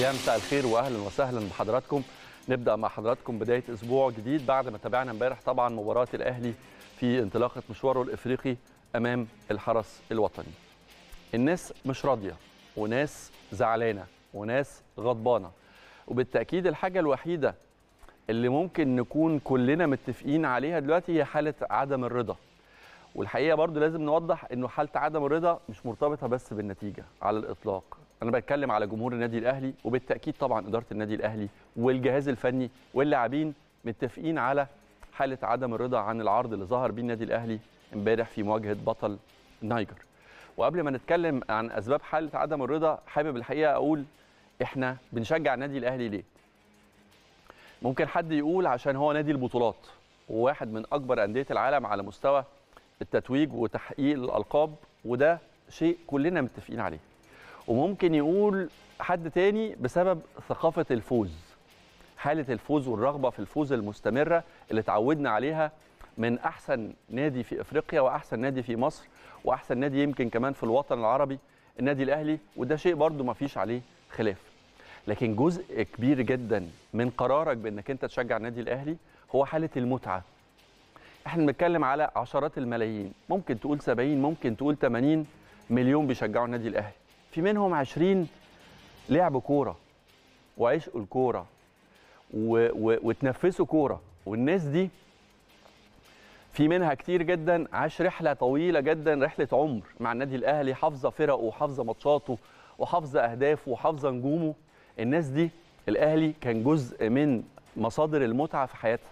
يا مساء الخير واهلا وسهلا بحضراتكم. نبدا مع حضراتكم بدايه اسبوع جديد بعد ما تابعنا امبارح طبعا مباراه الاهلي في انطلاقه مشواره الافريقي امام الحرس الوطني. الناس مش راضيه وناس زعلانه وناس غضبانه، وبالتاكيد الحاجه الوحيده اللي ممكن نكون كلنا متفقين عليها دلوقتي هي حاله عدم الرضا. والحقيقه برضو لازم نوضح انه حاله عدم الرضا مش مرتبطه بس بالنتيجه على الاطلاق. أنا بتكلم على جمهور النادي الأهلي، وبالتأكيد طبعا إدارة النادي الأهلي والجهاز الفني واللاعبين متفقين على حالة عدم الرضا عن العرض اللي ظهر بيه النادي الأهلي امبارح في مواجهة بطل النيجر. وقبل ما نتكلم عن أسباب حالة عدم الرضا، حابب الحقيقة أقول إحنا بنشجع النادي الأهلي ليه؟ ممكن حد يقول عشان هو نادي البطولات وواحد من أكبر أندية العالم على مستوى التتويج وتحقيق الألقاب، وده شيء كلنا متفقين عليه. وممكن يقول حد تاني بسبب ثقافة الفوز، حالة الفوز والرغبة في الفوز المستمرة اللي تعودنا عليها من أحسن نادي في إفريقيا وأحسن نادي في مصر وأحسن نادي يمكن كمان في الوطن العربي النادي الأهلي، وده شيء برضو ما فيش عليه خلاف. لكن جزء كبير جدا من قرارك بأنك أنت تشجع النادي الأهلي هو حالة المتعة. احنا بنتكلم على عشرات الملايين، ممكن تقول 70 ممكن تقول 80 مليون بيشجعوا النادي الأهلي، في منهم 20 لعبوا كوره وعشقوا الكوره وتنفسوا كوره، والناس دي في منها كتير جدا عاش رحله طويله جدا، رحله عمر مع النادي الاهلي، حافظه فرقه وحافظه ماتشاته وحافظه اهدافه وحافظه نجومه. الناس دي الاهلي كان جزء من مصادر المتعه في حياتها،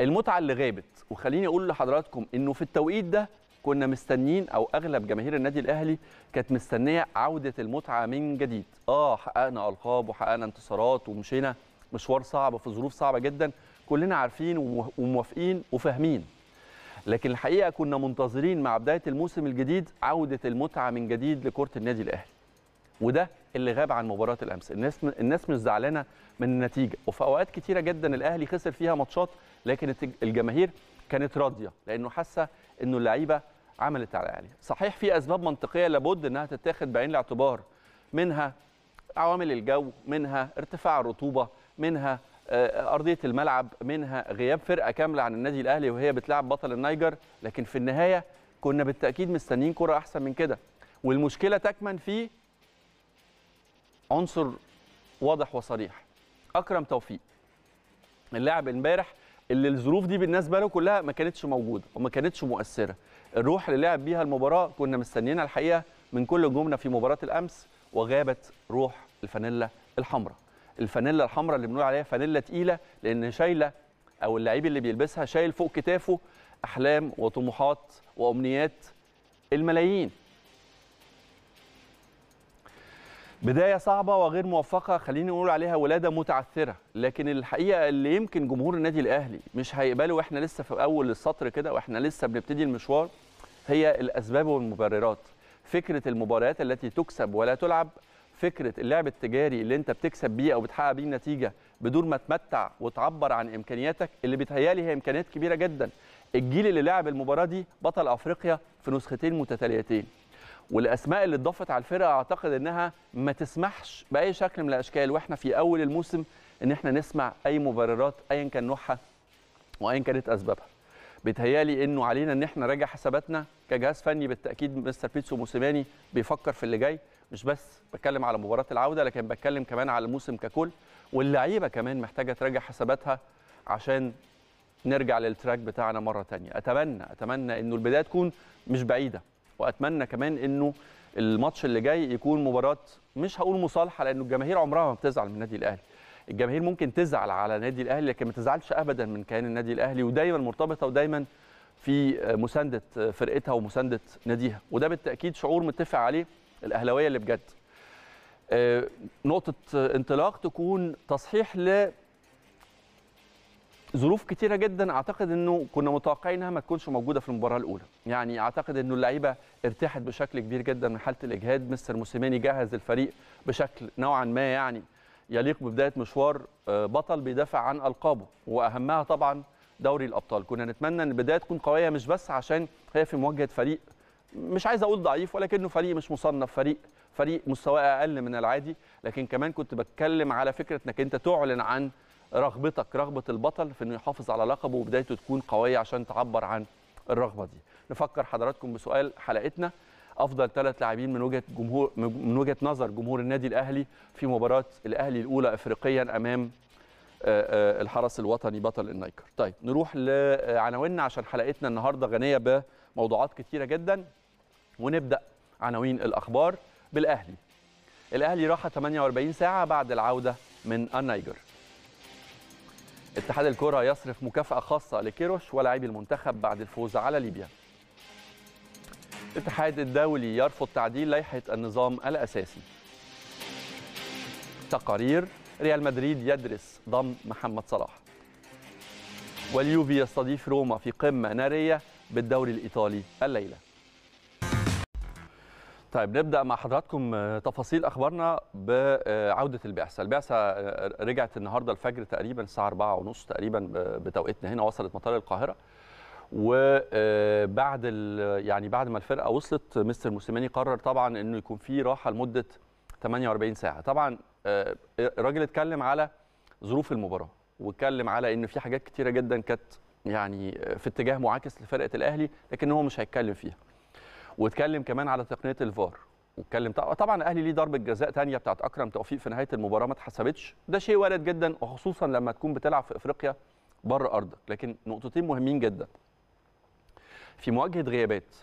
المتعه اللي غابت. وخليني اقول لحضراتكم انه في التوقيت ده كنا مستنين، او اغلب جماهير النادي الاهلي كانت مستنيه عوده المتعه من جديد. حققنا القاب وحققنا انتصارات ومشينا مشوار صعب في ظروف صعبه جدا، كلنا عارفين وموافقين وفاهمين، لكن الحقيقه كنا منتظرين مع بدايه الموسم الجديد عوده المتعه من جديد لكره النادي الاهلي، وده اللي غاب عن مباراه الامس. الناس مش زعلانه من النتيجه، وفي اوقات كتيره جدا الاهلي خسر فيها ماتشات، لكن الجماهير كانت راضيه لانه حاسه انه اللعيبه عملت على العالي. صحيح في اسباب منطقيه لابد انها تتاخد بعين الاعتبار، منها عوامل الجو، منها ارتفاع الرطوبه، منها ارضيه الملعب، منها غياب فرقه كامله عن النادي الاهلي وهي بتلعب بطل النيجر، لكن في النهايه كنا بالتاكيد مستنيين كره احسن من كده. والمشكله تكمن في عنصر واضح وصريح، اكرم توفيق اللاعب امبارح اللي الظروف دي بالنسبه له كلها ما كانتش موجوده وما كانتش مؤثره. الروح اللي لعب بيها المباراه كنا مستنيينها الحقيقه من كل جمله في مباراه الامس، وغابت روح الفانيلا الحمراء. الفانيلا الحمراء اللي بنقول عليها فانيلا تقيله، لان شايله، او اللعيب اللي بيلبسها شايل فوق كتافه احلام وطموحات وامنيات الملايين. بداية صعبة وغير موفقة، خليني أقول عليها ولادة متعثرة، لكن الحقيقة اللي يمكن جمهور النادي الأهلي مش هيقبله وإحنا لسه في أول السطر كده وإحنا لسه بنبتدي المشوار هي الأسباب والمبررات. فكرة المباريات التي تكسب ولا تلعب، فكرة اللعب التجاري اللي أنت بتكسب بيه أو بتحقق بيه نتيجة بدون ما تمتع وتعبر عن إمكانياتك، اللي بيتهيألي هي إمكانيات كبيرة جدا. الجيل اللي لعب المباراة دي بطل أفريقيا في نسختين متتاليتين، والاسماء اللي اتضافت على الفرقه اعتقد انها ما تسمحش باي شكل من الاشكال واحنا في اول الموسم ان احنا نسمع اي مبررات ايا كان نوعها وايا كانت اسبابها. بيتهيالي انه علينا ان احنا نراجع حساباتنا كجهاز فني. بالتاكيد مستر بيتسو موسيماني بيفكر في اللي جاي، مش بس بتكلم على مباراه العوده لكن بتكلم كمان على الموسم ككل، واللعيبه كمان محتاجه تراجع حساباتها عشان نرجع للتراك بتاعنا مره ثانيه. اتمنى انه البدايه تكون مش بعيده، واتمنى كمان انه الماتش اللي جاي يكون مباراه مش هقول مصالحه، لانه الجماهير عمرها ما بتزعل من النادي الاهلي. الجماهير ممكن تزعل على النادي الاهلي لكن ما تزعلش ابدا من كيان النادي الاهلي، ودايما مرتبطه ودايما في مسانده فرقتها ومسانده ناديها، وده بالتاكيد شعور متفق عليه الاهلاويه اللي بجد. نقطه انطلاق تكون تصحيح لظروف كتيرة جدا اعتقد انه كنا متوقعين انها ما تكونش موجوده في المباراه الاولى. يعني اعتقد انه اللعيبه ارتاحت بشكل كبير جدا من حاله الاجهاد، مستر موسيماني جهز الفريق بشكل نوعا ما يعني يليق ببدايه مشوار بطل بيدافع عن القابه، واهمها طبعا دوري الابطال. كنا نتمنى ان البدايه تكون قويه، مش بس عشان هي في مواجهه فريق مش عايز اقول ضعيف، ولكنه فريق مش مصنف، فريق مستواه اقل من العادي. لكن كمان كنت بتكلم على فكره انك انت تعلن عن رغبتك، رغبه البطل في انه يحافظ على لقبه وبدايته تكون قويه عشان تعبر عن الرغبه دي. نفكر حضراتكم بسؤال حلقتنا: افضل 3 لاعبين من وجهه نظر جمهور النادي الاهلي في مباراه الاهلي الاولى افريقيا امام الحرس الوطني بطل النايكر. طيب نروح لعناويننا عشان حلقتنا النهارده غنيه بموضوعات كتيره جدا، ونبدا عناوين الاخبار بالاهلي. الاهلي راح 48 ساعه بعد العوده من النايجر. اتحاد الكره يصرف مكافاه خاصه لكيروش ولاعبي المنتخب بعد الفوز على ليبيا. الاتحاد الدولي يرفض تعديل لائحه النظام الاساسي. تقارير: ريال مدريد يدرس ضم محمد صلاح. واليوفي يستضيف روما في قمه ناريه بالدوري الايطالي الليله. طيب نبدا مع حضراتكم تفاصيل اخبارنا بعوده البعثه. البعثه رجعت النهارده الفجر تقريبا الساعه 4:30 تقريبا بتوقيتنا هنا، وصلت مطار القاهره. وبعد يعني بعد ما الفرقه وصلت، مستر موسيماني قرر طبعا انه يكون في راحه لمده 48 ساعه. طبعا الراجل اتكلم على ظروف المباراه، واتكلم على ان في حاجات كتيره جدا كانت يعني في اتجاه معاكس لفرقه الاهلي، لكن هو مش هيتكلم فيها. واتكلم كمان على تقنيه الفار، واتكلم طبعا الاهلي ليه ضربه جزاء ثانيه بتاعت اكرم توفيق في نهايه المباراه ما اتحسبتش، ده شيء وارد جدا، وخصوصا لما تكون بتلعب في افريقيا بره ارضك. لكن نقطتين مهمين جدا في مواجهه غيابات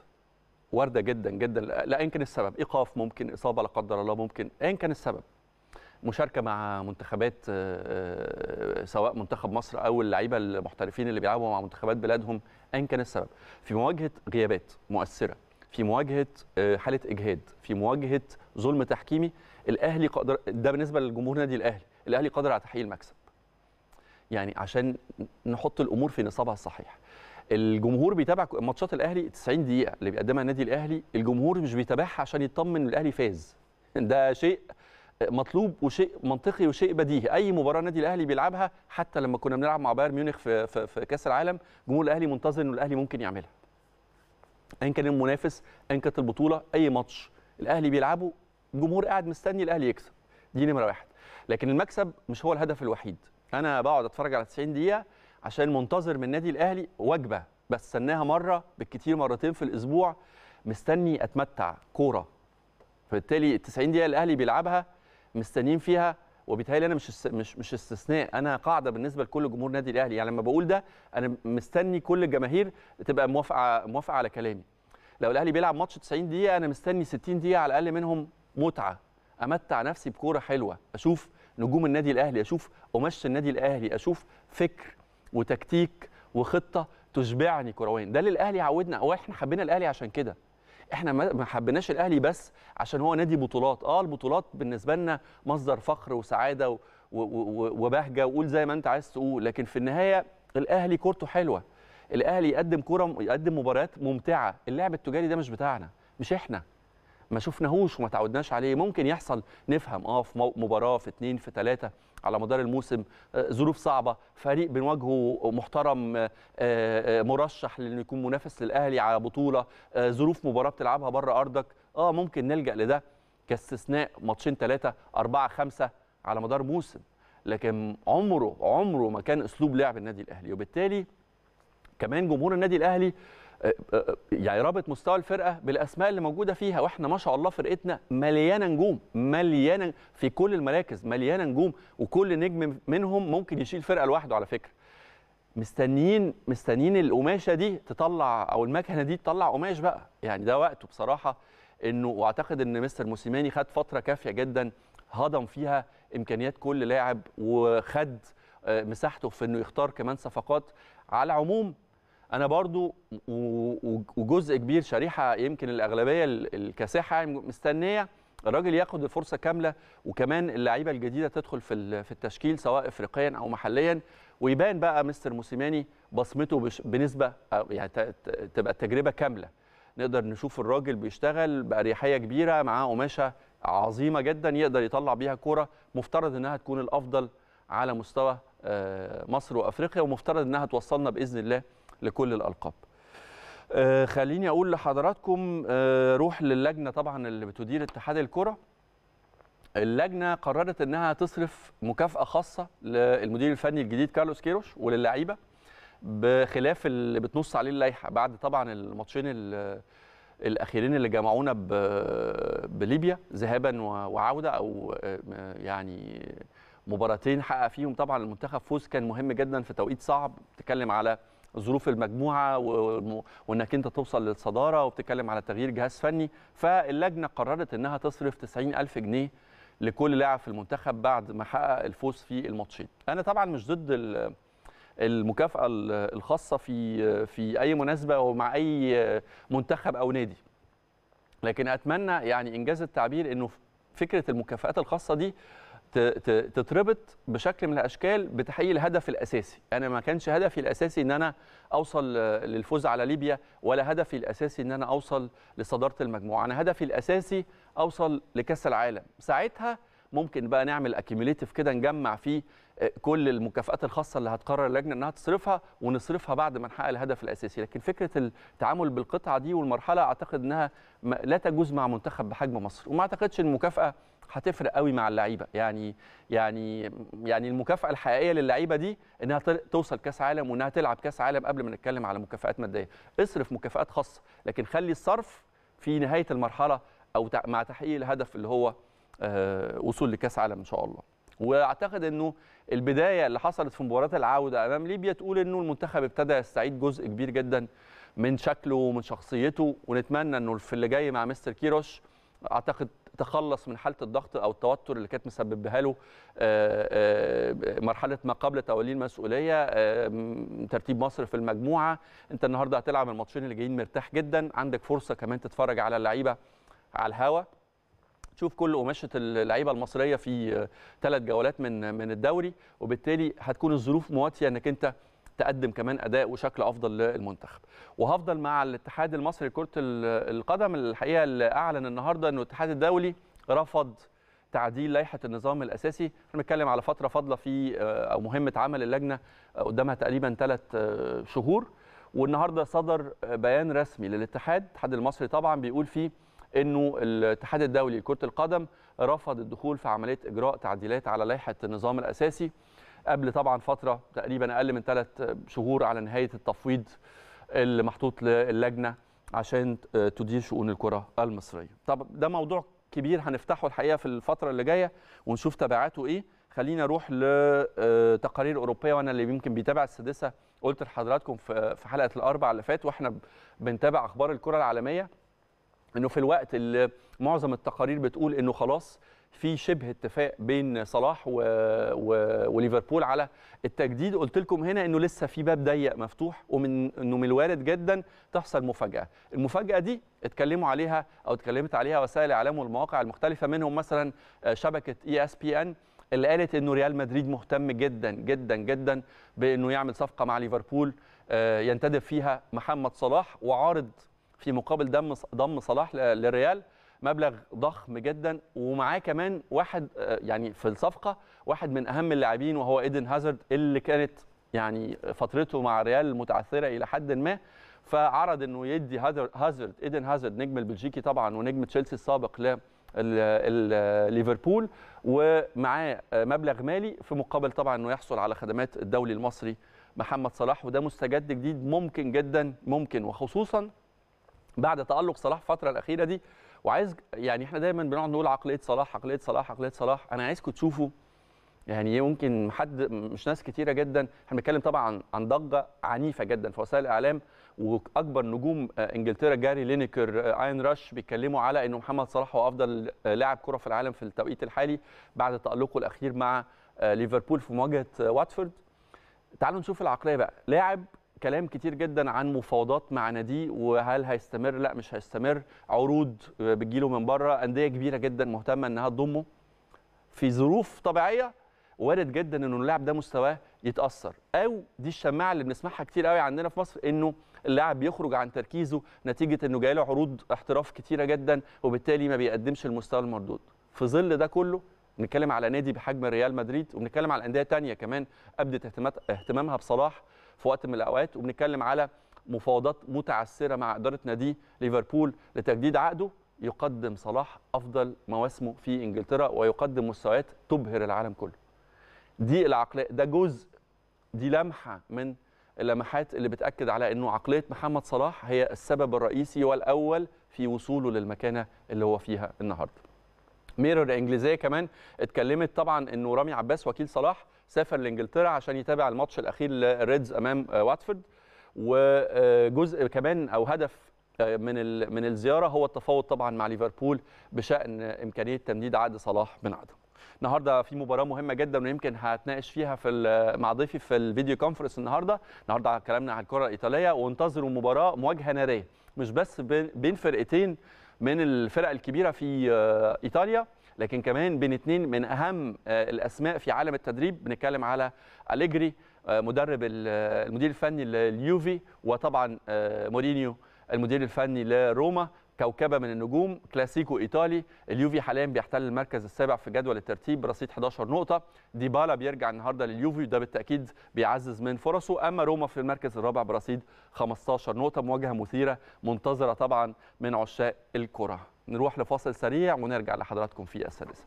وارده جدا جدا، لا يمكن السبب ايقاف، ممكن اصابه لا قدر الله، ممكن ايا كان السبب، مشاركه مع منتخبات سواء منتخب مصر او اللعيبه المحترفين اللي بيلعبوا مع منتخبات بلادهم، ايا كان السبب، في مواجهه غيابات مؤثره، في مواجهه حاله اجهاد، في مواجهه ظلم تحكيمي، الاهلي قادر، ده بالنسبه لجمهور نادي الاهلي، الاهلي قادر على تحقيق المكسب. يعني عشان نحط الامور في نصابها الصحيح. الجمهور بيتابع ماتشات الاهلي 90 دقيقه اللي بيقدمها النادي الاهلي، الجمهور مش بيتابعها عشان يطمن ان الاهلي فاز. ده شيء مطلوب وشيء منطقي وشيء بديهي، اي مباراه النادي الاهلي بيلعبها، حتى لما كنا بنلعب مع بايرن ميونخ في كاس العالم، جمهور الاهلي منتظر ان الاهلي ممكن يعملها. ايا كان المنافس، ايا كانت البطوله، اي ماتش الاهلي بيلعبه الجمهور قاعد مستني الاهلي يكسب. دي نمره واحد. لكن المكسب مش هو الهدف الوحيد. انا بقعد اتفرج على 90 دقيقه عشان منتظر من النادي الاهلي وجبه بستناها مره بالكتير مرتين في الاسبوع، مستني اتمتع كوره. فبالتالي 90 دقيقه الاهلي بيلعبها مستنيين فيها، وبالتالي انا مش استثناء، انا قاعده بالنسبه لكل جمهور نادي الاهلي. يعني لما بقول ده انا مستني كل الجماهير تبقى موافقه على كلامي. لو الاهلي بيلعب ماتش 90 دقيقه انا مستني 60 دقيقه على الاقل منهم متعه، امتع نفسي بكوره حلوه، اشوف نجوم النادي الاهلي، اشوف قماشه النادي الاهلي، اشوف فكر وتكتيك وخطه تشبعني كرويا. ده اللي الاهلي عودنا، او احنا حبينا الاهلي عشان كده. احنا ما حبيناش الاهلي بس عشان هو نادي بطولات، البطولات بالنسبه لنا مصدر فخر وسعاده وبهجه، وقول زي ما انت عايز تقول، لكن في النهايه الاهلي كورته حلوه، الاهلي يقدم مباريات ممتعه. اللعب التجاري ده مش بتاعنا، مش احنا، ما شفناهوش وما تعودناش عليه. ممكن يحصل نفهم في مباراه، في 2، في 3 على مدار الموسم، ظروف صعبه، فريق بنواجهه محترم مرشح لانه يكون منافس للاهلي على بطوله، ظروف مباراه بتلعبها بره ارضك، ممكن نلجا لده كاستثناء ماتشين 3 4 5 على مدار موسم. لكن عمره ما كان اسلوب لعب النادي الاهلي. وبالتالي كمان جمهور النادي الاهلي يعني رابط مستوى الفرقه بالاسماء اللي موجوده فيها، واحنا ما شاء الله فرقتنا مليانه نجوم، مليانه في كل المراكز، مليانه نجوم، وكل نجم منهم ممكن يشيل فرقه لوحده على فكره. مستنيين القماشه دي تطلع، او المكنه دي تطلع قماش بقى، يعني ده وقته بصراحه. انه واعتقد ان مستر موسيماني خد فتره كافيه جدا هضم فيها امكانيات كل لاعب، وخد مساحته في انه يختار كمان صفقات. على العموم أنا برضو وجزء كبير، شريحة يمكن الأغلبية الكاسحة مستنية الراجل ياخد الفرصة كاملة، وكمان اللعيبة الجديدة تدخل في التشكيل سواء إفريقيا أو محليا، ويبان بقى مستر موسيماني بصمته بنسبة، يعني تبقى التجربة كاملة، نقدر نشوف الراجل بيشتغل بأريحية كبيرة، معاه قماشة عظيمة جدا يقدر يطلع بيها كورة مفترض إنها تكون الأفضل على مستوى مصر وأفريقيا، ومفترض إنها توصلنا بإذن الله لكل الألقاب. خليني اقول لحضراتكم روح للجنه طبعا اللي بتدير اتحاد الكره. اللجنه قررت انها تصرف مكافاه خاصه للمدير الفني الجديد كارلوس كيروش وللعيبه، بخلاف اللي بتنص عليه اللائحه بعد طبعا الماتشين الاخيرين اللي جمعونا بليبيا ذهابا وعوده، او يعني مباراتين حقق فيهم طبعا المنتخب فوز كان مهم جدا في توقيت صعب. بتتكلم على ظروف المجموعه وانك انت توصل للصداره، وبتتكلم على تغيير جهاز فني. فاللجنه قررت انها تصرف 90,000 جنيه لكل لاعب في المنتخب بعد ما حقق الفوز في الماتشين. انا طبعا مش ضد المكافأة الخاصة في أي مناسبة ومع أي منتخب أو نادي، لكن أتمنى يعني إنجاز التعبير إنه فكرة المكافآت الخاصة دي تتربط بشكل من الأشكال بتحقيق الهدف الأساسي. أنا ما كانش هدفي الأساسي إن أنا أوصل للفوز على ليبيا، ولا هدفي الأساسي إن أنا أوصل لصدارة المجموعة. أنا هدفي الأساسي أوصل لكأس العالم، ساعتها ممكن بقى نعمل اكيميليتيف كده نجمع فيه كل المكافآت الخاصه اللي هتقرر اللجنه انها تصرفها، ونصرفها بعد ما نحقق الهدف الاساسي. لكن فكره التعامل بالقطعه دي والمرحله اعتقد انها لا تجوز مع منتخب بحجم مصر، وما اعتقدش ان المكافاه هتفرق قوي مع اللعيبه. يعني المكافاه الحقيقيه للعيبه دي انها توصل كاس عالم وانها تلعب كاس عالم قبل ما نتكلم على مكافآت ماديه. اصرف مكافآت خاصه، لكن خلي الصرف في نهايه المرحله او مع تحقيق الهدف اللي هو وصول لكاس عالم ان شاء الله. واعتقد انه البدايه اللي حصلت في مباراه العوده امام ليبيا تقول انه المنتخب ابتدى يستعيد جزء كبير جدا من شكله ومن شخصيته، ونتمنى انه في اللي جاي مع مستر كيروش اعتقد تخلص من حاله الضغط او التوتر اللي كانت مسببها له مرحله ما قبل تولي المسؤوليه، ترتيب مصر في المجموعه. انت النهارده هتلعب الماتشين اللي جايين مرتاح جدا، عندك فرصه كمان تتفرج على اللعيبه على الهوا، تشوف كل قماشه اللعيبه المصريه في 3 جولات من الدوري، وبالتالي هتكون الظروف مواتيه انك انت تقدم كمان اداء وشكل افضل للمنتخب. وهفضل مع الاتحاد المصري لكره القدم الحقيقه اللي اعلن النهارده انه الاتحاد الدولي رفض تعديل لائحه النظام الاساسي. احنا بنتكلم على فتره فاضله في او مهمه عمل اللجنه قدامها تقريبا 3 شهور، والنهارده صدر بيان رسمي للاتحاد، الاتحاد المصري طبعا، بيقول فيه انه الاتحاد الدولي لكرة القدم رفض الدخول في عملية اجراء تعديلات على لائحة النظام الاساسي قبل طبعا فترة تقريبا اقل من 3 شهور على نهاية التفويض اللي محطوط للجنة عشان تدير شؤون الكرة المصرية. طب ده موضوع كبير هنفتحه الحقيقة في الفترة اللي جاية ونشوف تبعاته ايه. خلينا نروح لتقارير اوروبية، وانا اللي يمكن بيتابع السادسة قلت لحضراتكم في حلقة الاربع اللي فات واحنا بنتابع اخبار الكرة العالمية انه في الوقت اللي معظم التقارير بتقول انه خلاص في شبه اتفاق بين صلاح وليفربول على التجديد، قلت لكم هنا انه لسه في باب ضيق مفتوح، ومن انه من الوارد جدا تحصل مفاجاه. المفاجاه دي اتكلموا عليها او اتكلمت عليها وسائل الاعلام والمواقع المختلفه، منهم مثلا شبكه ESPN اللي قالت انه ريال مدريد مهتم جدا جدا جدا بانه يعمل صفقه مع ليفربول ينتدب فيها محمد صلاح، وعارض في مقابل ضم صلاح للريال مبلغ ضخم جدا، ومعاه كمان واحد يعني في الصفقه واحد من اهم اللاعبين وهو ايدن هازارد اللي كانت يعني فترته مع الريال متعثره الى حد ما. فعرض انه يدي هازارد، ايدن هازارد نجم البلجيكي طبعا ونجم تشيلسي السابق ليفربول، ومعاه مبلغ مالي في مقابل طبعا انه يحصل على خدمات الدولي المصري محمد صلاح. وده مستجد جديد ممكن جدا ممكن، وخصوصا بعد تألق صلاح الفترة الأخيرة دي. وعايز يعني احنا دايما بنقعد نقول عقلية صلاح عقلية صلاح عقلية صلاح، أنا عايزكم تشوفوا يعني ممكن حد مش ناس كتيرة جدا، احنا بنتكلم طبعا عن ضجة عنيفة جدا في وسائل الإعلام، وأكبر نجوم إنجلترا جاري لينيكر آين راش بيتكلموا على إنه محمد صلاح هو أفضل لاعب كرة في العالم في التوقيت الحالي بعد تألقه الأخير مع ليفربول في مواجهة واتفورد. تعالوا نشوف العقلية بقى، لاعب كلام كتير جدا عن مفاوضات مع نادي وهل هيستمر لا مش هيستمر، عروض بتجيله من بره، انديه كبيره جدا مهتمه انها تضمه في ظروف طبيعيه وارد جدا ان اللاعب ده مستواه يتاثر، او دي الشماعه اللي بنسمعها كتير قوي عندنا في مصر انه اللاعب بيخرج عن تركيزه نتيجه انه جايله عروض احتراف كتيره جدا وبالتالي ما بيقدمش المستوى المردود. في ظل ده كله بنتكلم على نادي بحجم ريال مدريد، وبنتكلم على انديه ثانيه كمان ابدت اهتمامها بصلاح في وقت من الاوقات، وبنتكلم على مفاوضات متعسرة مع إدارة نادي ليفربول لتجديد عقده، يقدم صلاح أفضل مواسمه في إنجلترا ويقدم مستويات تبهر العالم كله. دي العقلية، ده جزء، دي لمحة من اللمحات اللي بتأكد على أنه عقلية محمد صلاح هي السبب الرئيسي والأول في وصوله للمكانة اللي هو فيها النهاردة. ميرور الإنجليزية كمان اتكلمت طبعا أنه رامي عباس وكيل صلاح سافر لإنجلترا عشان يتابع الماتش الأخير للريدز أمام واتفورد، وجزء كمان أو هدف من الزيارة هو التفاوض طبعا مع ليفربول بشأن إمكانية تمديد عقد صلاح بن عدم. النهارده في مباراه مهمه جدا ويمكن هتناقش فيها مع ضيفي في الفيديو كونفرنس النهارده كلامنا على الكره الايطاليه، وانتظروا مباراه مواجهه ناريه مش بس بين فرقتين من الفرق الكبيره في ايطاليا، لكن كمان بين اثنين من اهم الاسماء في عالم التدريب. بنتكلم على أليجري مدرب المدير الفني لليوفي، وطبعا مورينيو المدير الفني لروما، كوكبة من النجوم، كلاسيكو إيطالي. اليوفي حاليا بيحتل المركز السابع في جدول الترتيب برصيد 11 نقطة. ديبالا بيرجع النهارده لليوفي وده بالتأكيد بيعزز من فرصه. أما روما في المركز الرابع برصيد 15 نقطة، مواجهة مثيرة منتظرة طبعا من عشاق الكرة. نروح لفاصل سريع ونرجع لحضراتكم في السادسة.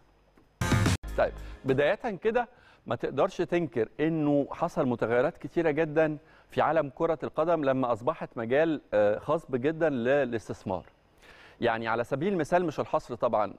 طيب، بداية كده ما تقدرش تنكر إنه حصل متغيرات كتيرة جدا في عالم كرة القدم لما أصبحت مجال خصب جدا للاستثمار. يعني على سبيل المثال مش الحصر طبعا،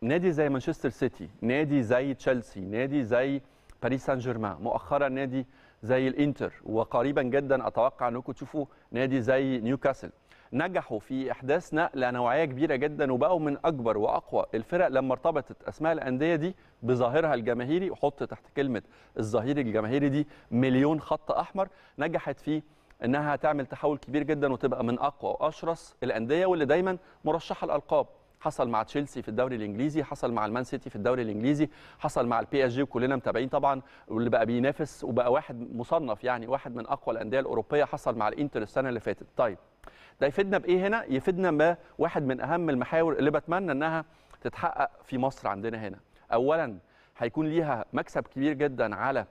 نادي زي مانشستر سيتي، نادي زي تشيلسي، نادي زي باريس سان جيرمان، مؤخرا نادي زي الانتر، وقريبا جدا اتوقع انكم تشوفوا نادي زي نيوكاسل، نجحوا في احداث نقله نوعيه كبيره جدا وبقوا من اكبر واقوى الفرق لما ارتبطت اسماء الانديه دي بظاهرها الجماهيري. وحط تحت كلمه الظهير الجماهيري دي مليون خط احمر. نجحت في انها تعمل تحول كبير جدا وتبقى من اقوى واشرس الانديه واللي دايما مرشحه الالقاب. حصل مع تشيلسي في الدوري الانجليزي، حصل مع المان سيتي في الدوري الانجليزي، حصل مع البي اس جي وكلنا متابعين طبعا، واللي بقى بينافس وبقى واحد مصنف يعني واحد من اقوى الانديه الاوروبيه. حصل مع الانتر السنه اللي فاتت. طيب ده يفيدنا بايه هنا؟ يفيدنا بواحد من اهم المحاور اللي بتمنى انها تتحقق في مصر عندنا هنا. اولا هيكون ليها مكسب كبير جدا على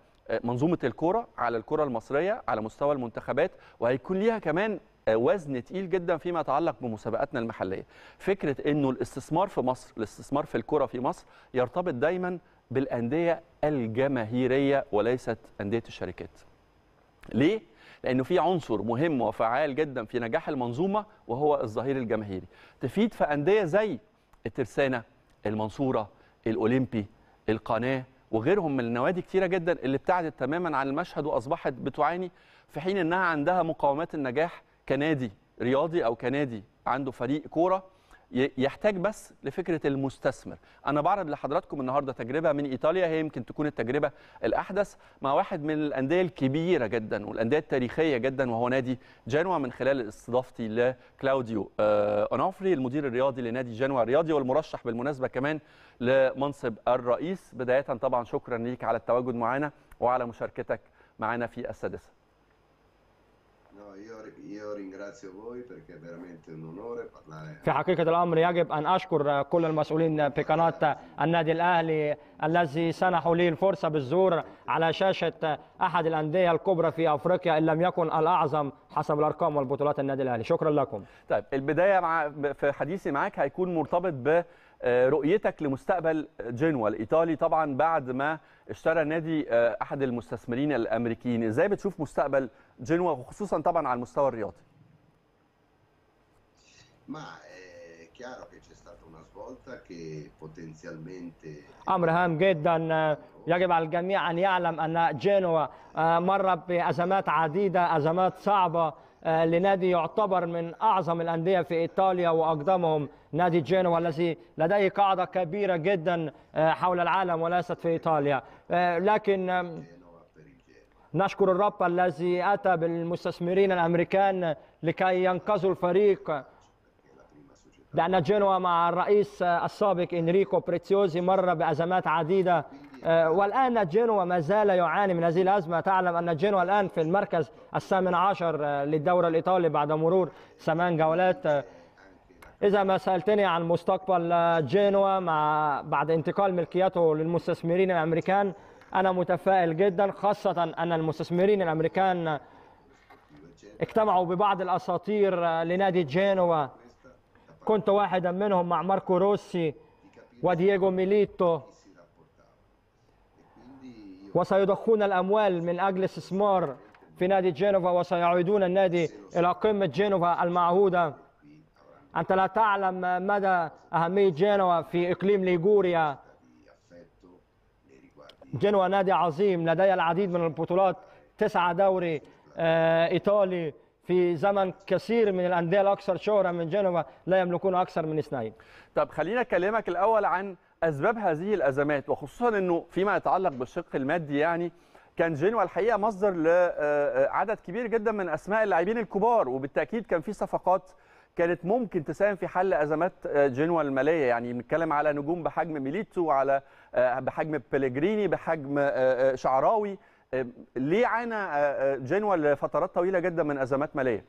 منظومة الكرة، على الكرة المصرية، على مستوى المنتخبات، وهيكون ليها كمان وزن تقيل جدا فيما يتعلق بمسابقاتنا المحلية. فكرة انه الاستثمار في مصر، الاستثمار في الكرة في مصر يرتبط دايما بالأندية الجماهيرية وليست أندية الشركات. ليه؟ لأنه في عنصر مهم وفعال جدا في نجاح المنظومة وهو الظهير الجماهيري. تفيد في أندية زي الترسانة، المنصورة، الأولمبي، القناة وغيرهم من النوادي كتيرة جدا اللي ابتعدت تماما عن المشهد وأصبحت بتعاني، في حين أنها عندها مقاومات النجاح كنادي رياضي أو كنادي عنده فريق كورة. يحتاج بس لفكرة المستثمر. أنا بعرض لحضراتكم النهاردة تجربة من إيطاليا، هي يمكن تكون التجربة الأحدث مع واحد من الأندية الكبيرة جدا والأندية التاريخية جدا، وهو نادي جنوة، من خلال استضافتي لكلاوديو أونوفري المدير الرياضي لنادي جنوة الرياضي والمرشح بالمناسبة كمان لمنصب الرئيس. بداية طبعا شكرا ليك على التواجد معنا وعلى مشاركتك معنا في السادسة. في حقيقة الأمر يجب أن أشكر كل المسؤولين في قناة النادي الأهلي الذي سنحوا لي الفرصة بالزور على شاشة أحد الأندية الكبرى في أفريقيا إن لم يكن الأعظم حسب الأرقام والبطولات النادي الأهلي. شكرا لكم. طيب، البداية في حديثي معك هيكون مرتبط ب رؤيتك لمستقبل جنوة الإيطالي طبعا بعد ما اشترى نادي أحد المستثمرين الأمريكيين. إزاي بتشوف مستقبل جنوة وخصوصا طبعا على المستوى الرياضي؟ أمر هام جدا، يجب على الجميع أن يعلم أن جنوة مر بأزمات عديدة، أزمات صعبة لنادي يعتبر من أعظم الأندية في إيطاليا وأقدمهم نادي جنوة الذي لديه قاعدة كبيرة جدا حول العالم وليست في إيطاليا. لكن نشكر الرب الذي أتى بالمستثمرين الأمريكان لكي ينقذوا الفريق، لأن جنوة مع الرئيس السابق إنريكو بريتسيوزي مر بأزمات عديدة، والآن جنوة ما زال يعاني من هذه الأزمة. تعلم أن جنوة الآن في المركز الثامن عشر للدوري الإيطالي بعد مرور 8 جولات. إذا ما سألتني عن مستقبل جنوة بعد انتقال ملكيته للمستثمرين الأمريكان، أنا متفائل جدا، خاصة أن المستثمرين الأمريكان اجتمعوا ببعض الأساطير لنادي جينوا، كنت واحدا منهم مع ماركو روسي ودييغو ميليتو، وسيضخون الأموال من أجل استثمار في نادي جينوا وسيعودون النادي إلى قمة جينوا المعهودة. أنت لا تعلم مدى أهمية جينوا في إقليم ليغوريا. جينوا نادي عظيم، لديه العديد من البطولات، 9 دوري إيطالي في زمن كثير من الأندية الأكثر شهرة من جينوا لا يملكون أكثر من 2. طب خلينا أكلمك الأول عن أسباب هذه الأزمات، وخصوصا أنه فيما يتعلق بالشق المادي يعني كان جينوا الحقيقة مصدر لعدد كبير جدا من أسماء اللاعبين الكبار، وبالتأكيد كان في صفقات كانت ممكن تساهم في حل أزمات جينوا المالية. يعني بنتكلم على نجوم بحجم ميليتو، وعلى بحجم بيليجريني، بحجم شعراوي. ليه عانى جينوا لفترات طويلة جدا من أزمات مالية؟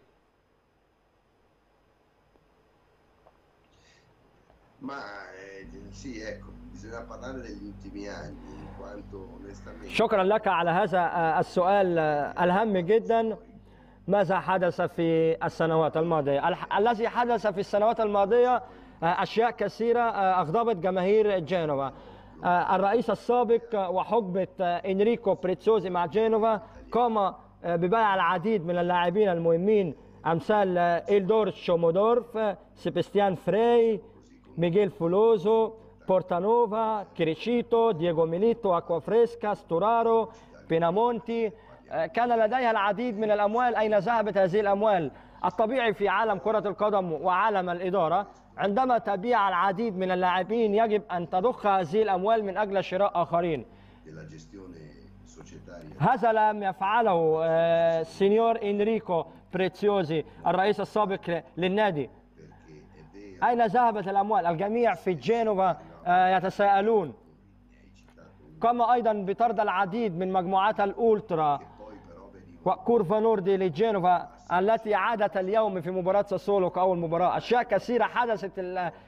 شكرا لك على هذا السؤال الهام جدا. ماذا حدث في السنوات الماضية؟ الذي حدث في السنوات الماضية أشياء كثيرة أغضبت جماهير جينوا. الرئيس السابق وحقبة إنريكو بريتسوزي مع جينوا قام ببيع العديد من اللاعبين المهمين أمثال إلدور شومودورف، سيبستيان فري، ميغيل فولوزو، بورتانوفا، كريشيتو، دييغو ميليتو، أكوافريسكا، ستورارو، بينامونتي. كان لديها العديد من الأموال. أين ذهبت هذه الأموال؟ الطبيعي في عالم كرة القدم وعالم الإدارة عندما تبيع العديد من اللاعبين يجب أن تضخ هذه الأموال من أجل شراء آخرين. هذا لم يفعله سينيور إنريكو بريتسيوزي الرئيس السابق للنادي. أين ذهبت الأموال؟ الجميع في جينوا يتساءلون. قام أيضا بطرد العديد من مجموعات الأولترا وكورفا نوردي لجينوا التي عادت اليوم في مباراة ساسولو كأول مباراة. أشياء كثيرة حدثت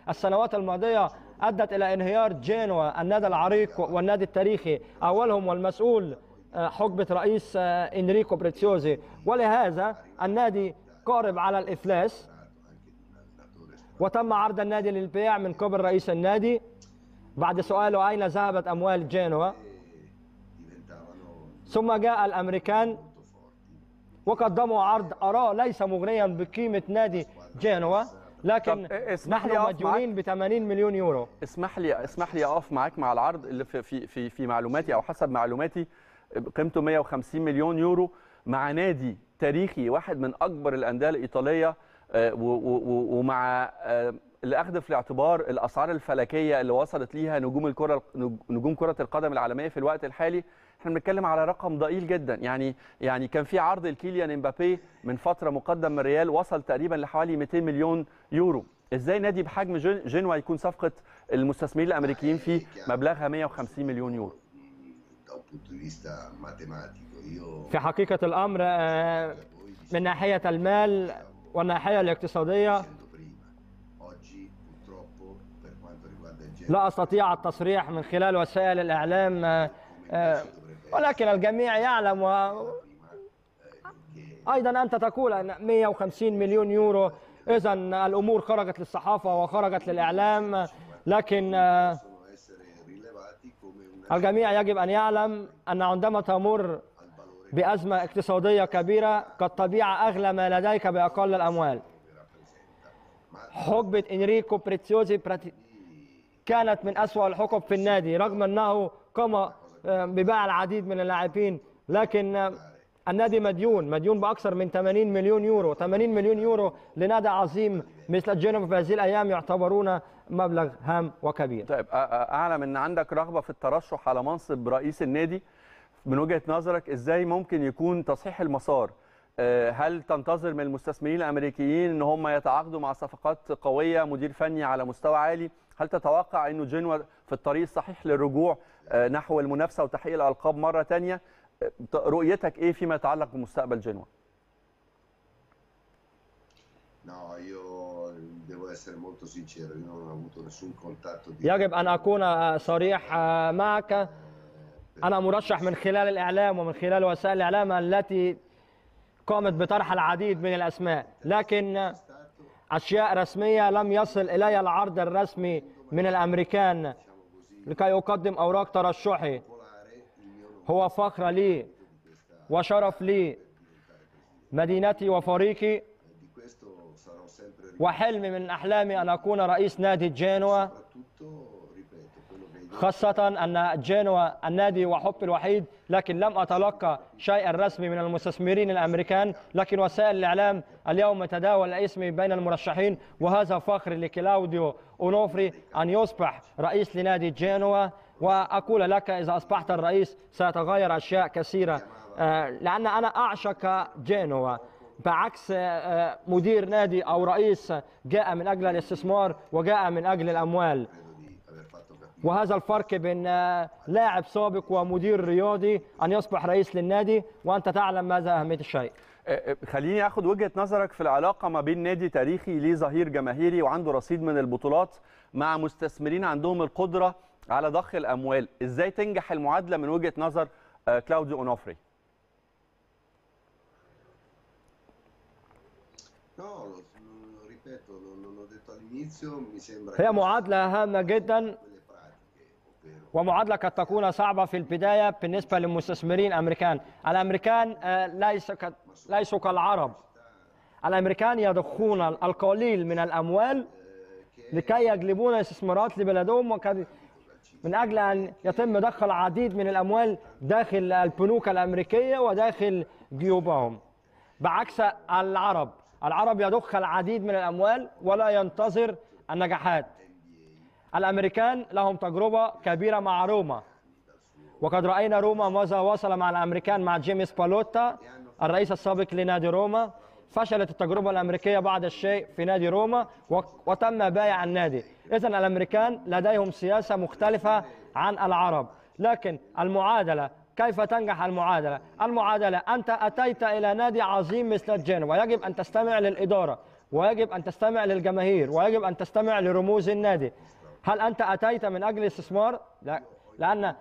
السنوات الماضية أدت إلى انهيار جينوا، النادي العريق والنادي التاريخي، أولهم والمسؤول حقبة رئيس إنريكو بريتسيوزي، ولهذا النادي قارب على الإفلاس، وتم عرض النادي للبيع من قبل رئيس النادي بعد سؤاله أين ذهبت أموال جينوا. ثم جاء الأمريكان وقدموا عرض أراء ليس مغنيا بقيمة نادي جينوا، لكن نحن مديونين ب 80 مليون يورو. اسمح لي أقف معاك مع العرض اللي في معلوماتي أو حسب معلوماتي قيمته 150 مليون يورو مع نادي تاريخي، واحد من أكبر الأندية الإيطالية، ومع الأخذ في الاعتبار الأسعار الفلكية اللي وصلت ليها نجوم كرة القدم العالمية في الوقت الحالي. احنا بنتكلم على رقم ضئيل جدا. يعني كان في عرض لكيليان امبابي من فترة مقدم من ريال وصل تقريبا لحوالي 200 مليون يورو. ازاي نادي بحجم جينوا يكون صفقة المستثمرين الأمريكيين فيه مبلغها 150 مليون يورو؟ في حقيقة الأمر من ناحية المال والناحية الاقتصادية لا أستطيع التصريح من خلال وسائل الإعلام، ولكن الجميع يعلم. وأيضا أنت تقول أن 150 مليون يورو، إذا الأمور خرجت للصحافة وخرجت للإعلام، لكن الجميع يجب أن يعلم أن عندما تمر بأزمة اقتصادية كبيرة قد تبيع أغلى ما لديك بأقل الأموال. حقبة إنريكو بريتسيوزي كانت من أسوأ الحقب في النادي، رغم أنه قام ببيع العديد من اللاعبين، لكن النادي مديون بأكثر من 80 مليون يورو. 80 مليون يورو لنادي عظيم مثل جينوا في هذه الأيام يعتبرون مبلغ هام وكبير. طيب، أعلم أن عندك رغبة في الترشح على منصب رئيس النادي. من وجهة نظرك إزاي ممكن يكون تصحيح المسار؟ هل تنتظر من المستثمرين الأمريكيين أن هم يتعاقدوا مع صفقات قوية، مدير فني على مستوى عالي؟ هل تتوقع أنه جينوا في الطريق الصحيح للرجوع نحو المنافسة وتحقيق الألقاب مرة تانية؟ رؤيتك إيه فيما يتعلق بمستقبل جينوا؟ يجب أن أكون صريح معك. أنا مرشح من خلال الإعلام ومن خلال وسائل الإعلام التي قامت بطرح العديد من الأسماء، لكن أشياء رسمية لم يصل إلي العرض الرسمي من الأمريكان لكي أقدم أوراق ترشحي. هو فخر لي وشرف لي، مدينتي وفريقي، وحلمي من أحلامي أن أكون رئيس نادي جنوة، خاصة أن جنوة النادي وحبي الوحيد. لكن لم أتلقى شيئا رسمي من المستثمرين الأمريكان، لكن وسائل الإعلام اليوم تداول اسمي بين المرشحين، وهذا فخر لكلاوديو أونوفري أن يصبح رئيس لنادي جنوة. وأقول لك إذا أصبحت الرئيس سيتغير أشياء كثيرة، لأن أنا أعشق جنوة بعكس مدير نادي أو رئيس جاء من أجل الاستثمار وجاء من أجل الأموال. وهذا الفرق بين لاعب سابق ومدير رياضي أن يصبح رئيس للنادي، وأنت تعلم ماذا أهمية الشيء. خليني أخذ وجهة نظرك في العلاقة ما بين نادي تاريخي ليه ظهير جماهيري وعنده رصيد من البطولات مع مستثمرين عندهم القدرة على ضخ الأموال. إزاي تنجح المعادلة من وجهة نظر كلاوديو أونوفري؟ هي معادلة هامة جدا، ومعادلة قد تكون صعبة في البداية بالنسبة للمستثمرين الأمريكان. الأمريكان ليسوا كالعرب، الأمريكان يضخون القليل من الأموال لكي يجلبون استثمارات لبلدهم، من أجل أن يتم ضخ العديد من الأموال داخل البنوك الأمريكية وداخل جيوبهم، بعكس العرب. العرب يضخ العديد من الأموال ولا ينتظر النجاحات. الأمريكان لهم تجربة كبيرة مع روما، وقد رأينا روما ماذا وصل مع الأمريكان مع جيمس بالوتا الرئيس السابق لنادي روما. فشلت التجربة الأمريكية بعض الشيء في نادي روما وتم بيع النادي. إذن الأمريكان لديهم سياسة مختلفة عن العرب. لكن المعادلة، كيف تنجح المعادلة؟ المعادلة أنت أتيت إلى نادي عظيم مثل جنوة، يجب أن تستمع للإدارة ويجب أن تستمع للجماهير ويجب أن تستمع لرموز النادي. هل أنت أتيت من أجل الاستثمار؟ لا، لأن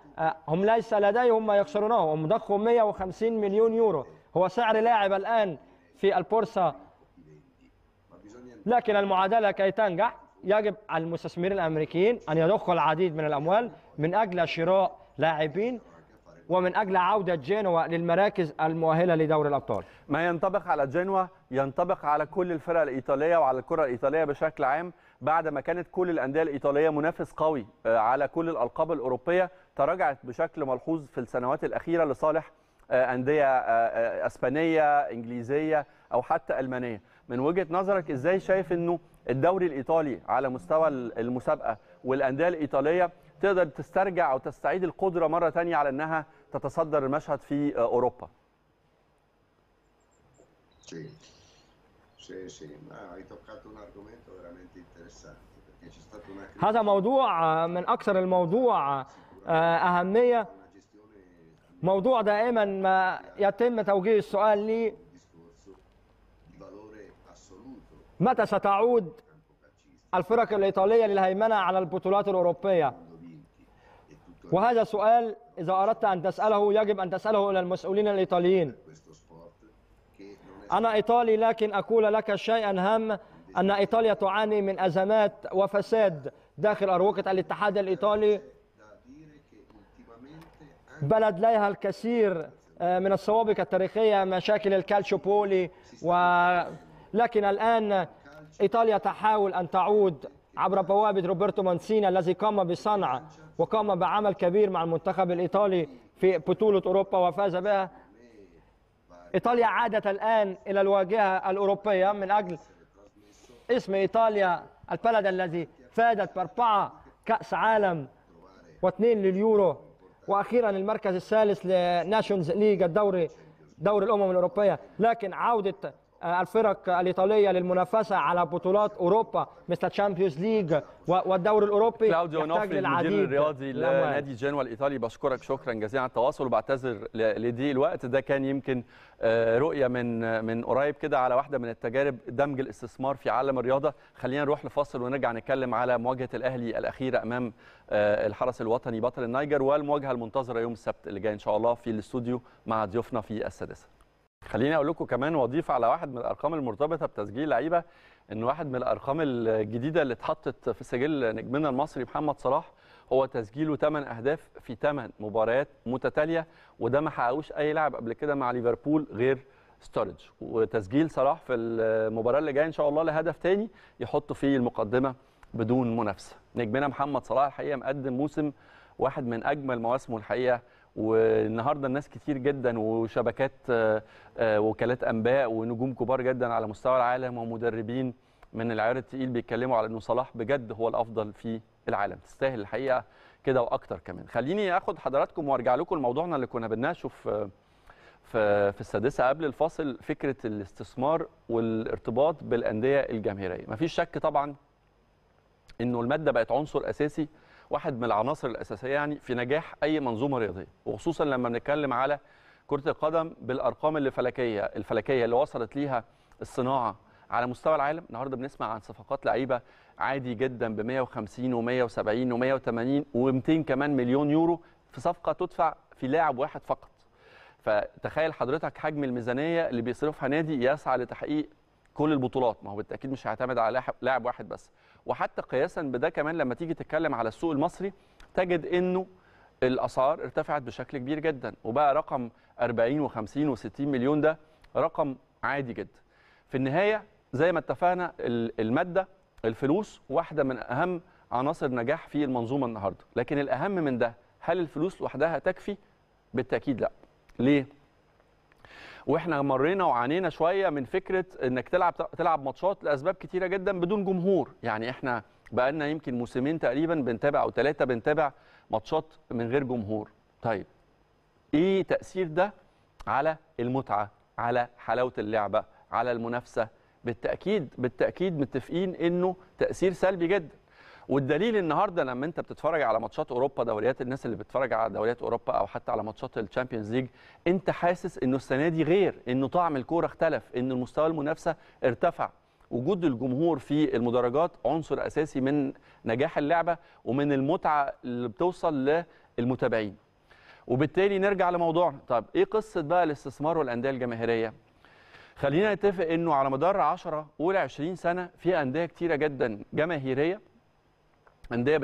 هم ليس لديهم ما يخسرونه. هم ضخوا 150 مليون يورو، هو سعر لاعب الآن في البورصة. لكن المعادلة كي تنجح يجب على المستثمرين الأمريكيين أن يضخوا العديد من الأموال من أجل شراء لاعبين ومن أجل عودة جنوة للمراكز المؤهلة لدوري الأبطال. ما ينطبق على جنوة ينطبق على كل الفرق الإيطالية وعلى الكرة الإيطالية بشكل عام، بعد ما كانت كل الأندية الإيطالية منافس قوي على كل الألقاب الأوروبية، تراجعت بشكل ملحوظ في السنوات الأخيرة لصالح أندية أسبانية، إنجليزية أو حتى ألمانية. من وجهة نظرك إزاي شايف أنه الدوري الإيطالي على مستوى المسابقة والأندية الإيطالية تقدر تسترجع أو تستعيد القدرة مرة تانية على أنها تتصدر المشهد في أوروبا؟ هذا موضوع من أكثر الموضوع أهمية، موضوع دائما ما يتم توجيه السؤال لي، متى ستعود الفرق الإيطالية للهيمنة على البطولات الأوروبية؟ وهذا سؤال إذا أردت أن تسأله يجب أن تسأله إلى المسؤولين الإيطاليين. أنا إيطالي، لكن أقول لك شيئا هام، أن إيطاليا تعاني من أزمات وفساد داخل أروقة الاتحاد الإيطالي، بلد لها الكثير من السوابق التاريخية، مشاكل الكالشوبولي لكن الآن إيطاليا تحاول أن تعود عبر بوابة روبرتو مانسيني الذي قام بصنع وقام بعمل كبير مع المنتخب الإيطالي في بطولة أوروبا وفاز بها. إيطاليا عادت الآن إلى الواجهة الأوروبية من أجل اسم إيطاليا، البلد الذي فادت ب4 كأس عالم و2 لليورو، وأخيرا المركز الثالث لناشونز ليج دوري الأمم الأوروبية. لكن عودة الفرق الإيطالية للمنافسة على بطولات أوروبا مثل تشامبيونز ليج والدوري الأوروبي كلاوديو أونوفري المدير الرياضي لنادي جنوة الإيطالي، بشكرك شكرا جزيلا على التواصل، وبعتذر لضيق الوقت. ده كان يمكن رؤية من قريب كده على واحدة من التجارب دمج الاستثمار في عالم الرياضة. خلينا نروح لفاصل ونرجع نتكلم على مواجهة الأهلي الأخيرة أمام الحرس الوطني بطل النيجر، والمواجهة المنتظرة يوم السبت اللي جاي إن شاء الله في الاستوديو مع ضيوفنا في السادسة. خليني اقول لكم كمان واضيف على واحد من الارقام المرتبطه بتسجيل لعيبه، ان واحد من الارقام الجديده اللي اتحطت في سجل نجمنا المصري محمد صلاح هو تسجيله 8 اهداف في 8 مباريات متتاليه، وده ما حققوش اي لاعب قبل كده مع ليفربول غير ستوريدج. وتسجيل صلاح في المباراه اللي جايه ان شاء الله لهدف تاني يحطه في المقدمه بدون منافسه. نجمنا محمد صلاح الحقيقه مقدم موسم واحد من اجمل مواسمه الحقيقه، والنهارده الناس كتير جدا وشبكات وكالات انباء ونجوم كبار جدا على مستوى العالم ومدربين من العيار التقيل بيتكلموا على انه صلاح بجد هو الافضل في العالم، تستاهل الحقيقه كده واكتر كمان. خليني اخد حضراتكم وارجع لكم لموضوعنا اللي كنا بنناقشه في السادسه قبل الفاصل، فكره الاستثمار والارتباط بالانديه الجماهيريه. مفيش شك طبعا انه الماده بقت عنصر اساسي، واحد من العناصر الاساسيه يعني في نجاح اي منظومه رياضيه، وخصوصا لما بنتكلم على كره القدم بالارقام اللي الفلكيه اللي وصلت ليها الصناعه على مستوى العالم. النهارده بنسمع عن صفقات لعيبه عادي جدا ب 150 و170 و180 و200 كمان مليون يورو في صفقه تدفع في لاعب واحد فقط. فتخيل حضرتك حجم الميزانيه اللي بيصرفها نادي يسعى لتحقيق كل البطولات، ما هو بالتاكيد مش هيعتمد على لاعب واحد بس. وحتى قياسا بده كمان لما تيجي تتكلم على السوق المصري تجد انه الاسعار ارتفعت بشكل كبير جدا، وبقى رقم 40 و50 و60 مليون ده رقم عادي جدا. في النهايه زي ما اتفقنا الماده الفلوس واحده من اهم عناصر النجاح في المنظومه النهارده، لكن الاهم من ده هل الفلوس لوحدها تكفي؟ بالتاكيد لا. ليه؟ واحنا مرينا وعانينا شويه من فكره انك تلعب ماتشات لاسباب كتيره جدا بدون جمهور، يعني احنا بقالنا يمكن موسمين تقريبا بنتابع او 3 بنتابع ماتشات من غير جمهور. طيب ايه تاثير ده على المتعه، على حلاوه اللعبه، على المنافسه؟ بالتاكيد متفقين انه تاثير سلبي جدا. والدليل النهارده لما انت بتتفرج على ماتشات اوروبا، دوريات الناس اللي بتتفرج على دوريات اوروبا او حتى على ماتشات الشامبيونز ليج، انت حاسس انه السنه دي غير، انه طعم الكوره اختلف، انه مستوى المنافسه ارتفع. وجود الجمهور في المدرجات عنصر اساسي من نجاح اللعبه ومن المتعه اللي بتوصل للمتابعين. وبالتالي نرجع لموضوعنا، طب ايه قصه بقى الاستثمار والانديه الجماهيريه؟ خلينا نتفق انه على مدار 10 اولى 20 سنه في انديه كتيره جدا جماهيريه، أندية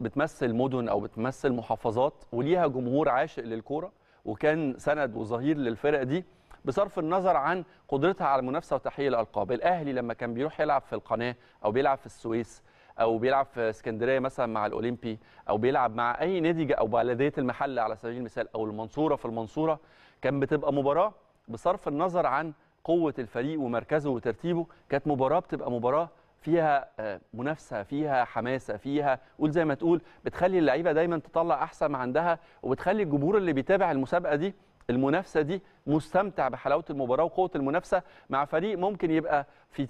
بتمثل مدن أو بتمثل محافظات وليها جمهور عاشق للكورة وكان سند وظهير للفرق دي بصرف النظر عن قدرتها على المنافسة وتحقيق الألقاب. الأهلي لما كان بيروح يلعب في القناة أو بيلعب في السويس أو بيلعب في اسكندرية مثلا مع الأولمبي أو بيلعب مع أي نادي أو بلدية المحلة على سبيل المثال أو المنصورة، في المنصورة كان بتبقى مباراة بصرف النظر عن قوة الفريق ومركزه وترتيبه، كانت مباراة بتبقى مباراة فيها منافسه، فيها حماسه، فيها قول زي ما تقول بتخلي اللعيبه دايما تطلع احسن ما عندها، وبتخلي الجمهور اللي بيتابع المسابقه دي المنافسه دي مستمتع بحلاوه المباراه وقوه المنافسه مع فريق ممكن يبقى في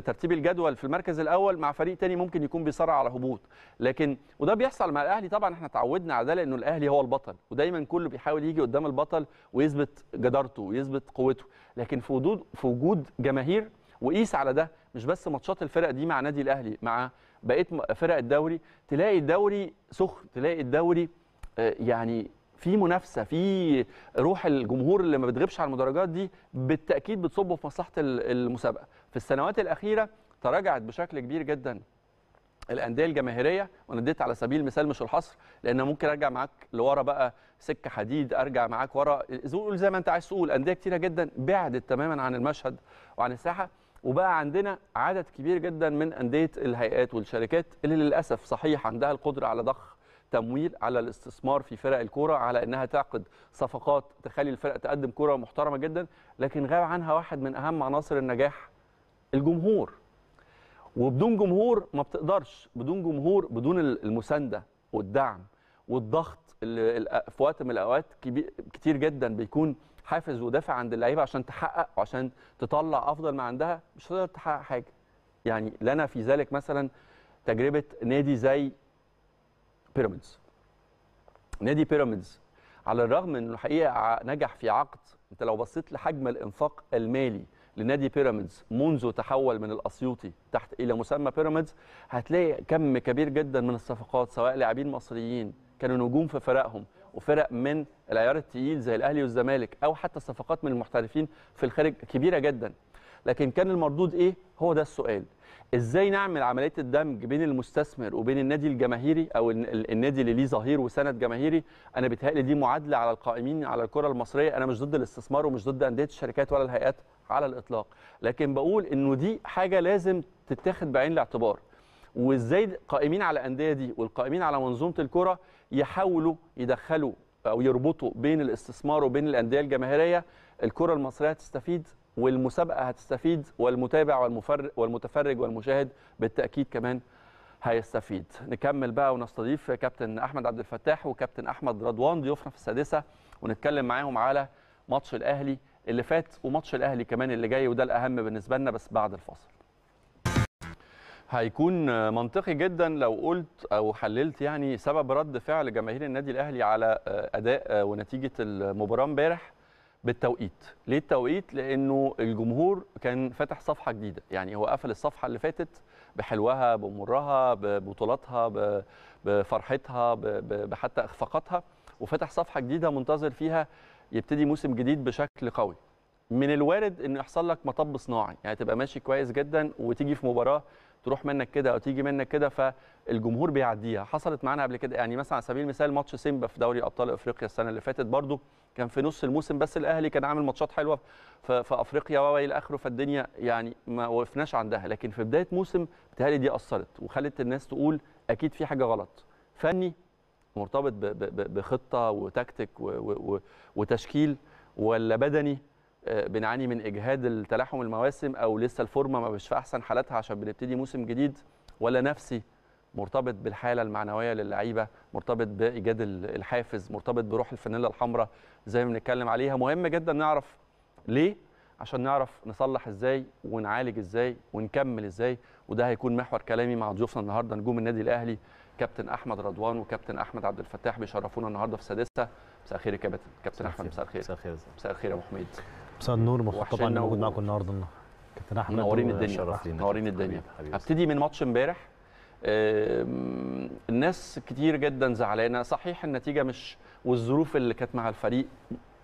ترتيب الجدول في المركز الاول مع فريق تاني ممكن يكون بيصارع على هبوط. لكن وده بيحصل مع الاهلي طبعا، احنا اتعودنا على ده لانه الاهلي هو البطل ودايما كله بيحاول يجي قدام البطل ويثبت جدارته ويثبت قوته. لكن في وجود جماهير، وقيس على ده مش بس ماتشات الفرق دي مع نادي الاهلي، مع بقيه فرق الدوري، تلاقي الدوري سخن، تلاقي الدوري يعني في منافسه، في روح الجمهور اللي ما بتغيبش على المدرجات دي بالتاكيد بتصب في مصلحه المسابقه. في السنوات الاخيره تراجعت بشكل كبير جدا الانديه الجماهيريه، وانا اديت على سبيل المثال مش الحصر لان ممكن ارجع معاك لورا بقى سكه حديد، ارجع معاك ورا زي ما انت عايز تقول، انديه كتيره جدا بعدت تماما عن المشهد وعن الساحه، وبقى عندنا عدد كبير جدا من أندية الهيئات والشركات اللي للأسف صحيح عندها القدرة على ضخ تمويل، على الاستثمار في فرق الكورة، على أنها تعقد صفقات تخلي الفرق تقدم كورة محترمة جدا، لكن غاب عنها واحد من أهم عناصر النجاح، الجمهور. وبدون جمهور ما بتقدرش، بدون جمهور، بدون المساندة والدعم والضغط اللي في وقت من الأوقات كتير جدا بيكون حافز ودافع عند اللعيبه عشان تحقق وعشان تطلع افضل ما عندها، مش هتقدر تحقق حاجه. يعني لنا في ذلك مثلا تجربه نادي زي بيراميدز. نادي بيراميدز على الرغم انه الحقيقه نجح في عقد، انت لو بصيت لحجم الانفاق المالي لنادي بيراميدز منذ تحول من الاسيوطي تحت الى مسمى بيراميدز، هتلاقي كم كبير جدا من الصفقات، سواء لاعبين مصريين كانوا نجوم في فرقهم وفرق من العيار التقيل زي الاهلي والزمالك او حتى صفقات من المحترفين في الخارج كبيره جدا. لكن كان المردود ايه؟ هو ده السؤال. ازاي نعمل عمليه الدمج بين المستثمر وبين النادي الجماهيري او النادي اللي ليه ظهير وسند جماهيري؟ انا بيتهيألي دي معادله على القائمين على الكره المصريه. انا مش ضد الاستثمار ومش ضد انديه الشركات ولا الهيئات على الاطلاق، لكن بقول انه دي حاجه لازم تتاخد بعين الاعتبار. وازاي القائمين على الانديه دي والقائمين على منظومه الكره يحاولوا يدخلوا او يربطوا بين الاستثمار وبين الانديه الجماهيريه. الكره المصريه هتستفيد والمسابقه هتستفيد والمتابع والمتفرج والمشاهد بالتاكيد كمان هيستفيد. نكمل بقى ونستضيف كابتن احمد عبد الفتاح وكابتن احمد رضوان ضيوفنا في السادسه، ونتكلم معاهم على ماتش الاهلي اللي فات وماتش الاهلي كمان اللي جاي، وده الاهم بالنسبه لنا. بس بعد الفاصل هيكون منطقي جدا لو قلت او حللت يعني سبب رد فعل جماهير النادي الاهلي على اداء ونتيجه المباراه امبارح بالتوقيت. ليه التوقيت؟ لانه الجمهور كان فاتح صفحه جديده، يعني هو قفل الصفحه اللي فاتت بحلوها بمرها ببطولاتها بفرحتها بحتى اخفاقاتها، وفتح صفحه جديده منتظر فيها يبتدي موسم جديد بشكل قوي. من الوارد انه يحصل لك مطب صناعي، يعني تبقى ماشي كويس جدا وتيجي في مباراه تروح منك كده او تيجي منك كده، فالجمهور بيعديها. حصلت معانا قبل كده، يعني مثلا على سبيل المثال ماتش سيمبا في دوري ابطال افريقيا السنه اللي فاتت، برضو كان في نص الموسم، بس الاهلي كان عامل ماتشات حلوه في افريقيا والى اخره، فالدنيا يعني ما وقفناش عندها. لكن في بدايه موسم بتهيألي دي اثرت وخلت الناس تقول اكيد في حاجه غلط، فني مرتبط بخطه وتكتيك وتشكيل، ولا بدني بنعاني من اجهاد التلاحم المواسم او لسه الفورمه ما مش في احسن حالاتها عشان بنبتدي موسم جديد، ولا نفسي مرتبط بالحاله المعنويه للعيبه، مرتبط بايجاد الحافز، مرتبط بروح الفانيلا الحمراء زي ما بنتكلم عليها. مهم جدا نعرف ليه عشان نعرف نصلح ازاي ونعالج ازاي ونكمل ازاي، وده هيكون محور كلامي مع ضيوفنا النهارده نجوم النادي الاهلي كابتن احمد رضوان وكابتن احمد عبد الفتاح، بيشرفونا النهارده في السادسه. مساء الخير يا كابتن احمد. مساء الخير. مساء الخير يا ابو حميد. مساء النور. مبسوط طبعا موجود معاكم النهارده. كابتن احمد منورين الدنيا. منورين الدنيا. هبتدي من ماتش امبارح. الناس كتير جدا زعلانه، صحيح النتيجه مش والظروف اللي كانت مع الفريق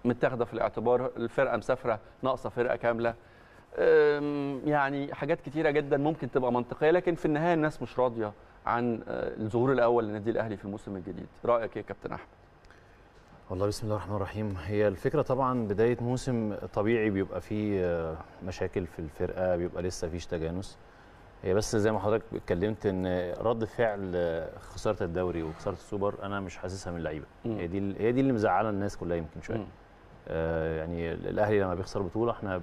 متاخده في الاعتبار، الفرقه مسافره ناقصه فرقه كامله، يعني حاجات كتيره جدا ممكن تبقى منطقيه، لكن في النهايه الناس مش راضيه عن الظهور الاول للنادي الاهلي في الموسم الجديد. رايك ايه يا كابتن احمد؟ والله بسم الله الرحمن الرحيم. هي الفكره طبعا بدايه موسم طبيعي بيبقى فيه مشاكل في الفرقه، بيبقى لسه فيش تجانس. هي بس زي ما حضرتك اتكلمت ان رد فعل خساره الدوري وخساره السوبر انا مش حاسسها من اللعيبه، هي دي اللي مزعله الناس كلها يمكن شويه. يعني الاهلي لما بيخسر بطوله احنا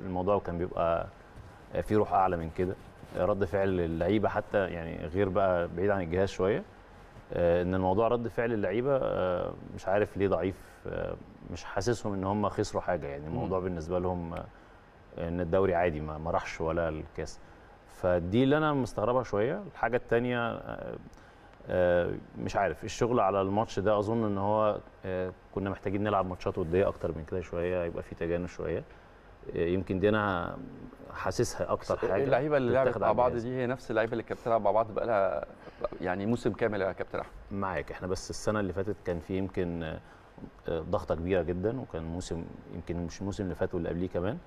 الموضوع كان بيبقى في روح اعلى من كده. رد فعل اللعيبه حتى يعني غير بقى بعيد عن الجهاز شويه، ان الموضوع رد فعل اللعيبه مش عارف ليه ضعيف، مش حاسسهم ان هم خسروا حاجه، يعني الموضوع بالنسبه لهم ان الدوري عادي ما راحش ولا الكاس، فدي اللي انا مستغربها شويه. الحاجه الثانيه مش عارف الشغل على الماتش ده، اظن ان هو كنا محتاجين نلعب ماتشات وديه اكتر من كده شويه، يبقى في تجانس شويه، يمكن دي انا حاسسها اكتر حاجه. اللعيبه اللي لعبت مع بعض دي هي نفس اللعيبه اللي كانت بتلعب مع بعض بقى لها يعني موسم كامل يا كابتن احمد. معاك احنا، بس السنه اللي فاتت كان في يمكن ضغطه كبيره جدا، وكان موسم يمكن مش الموسم اللي فات واللي قبليه كمان.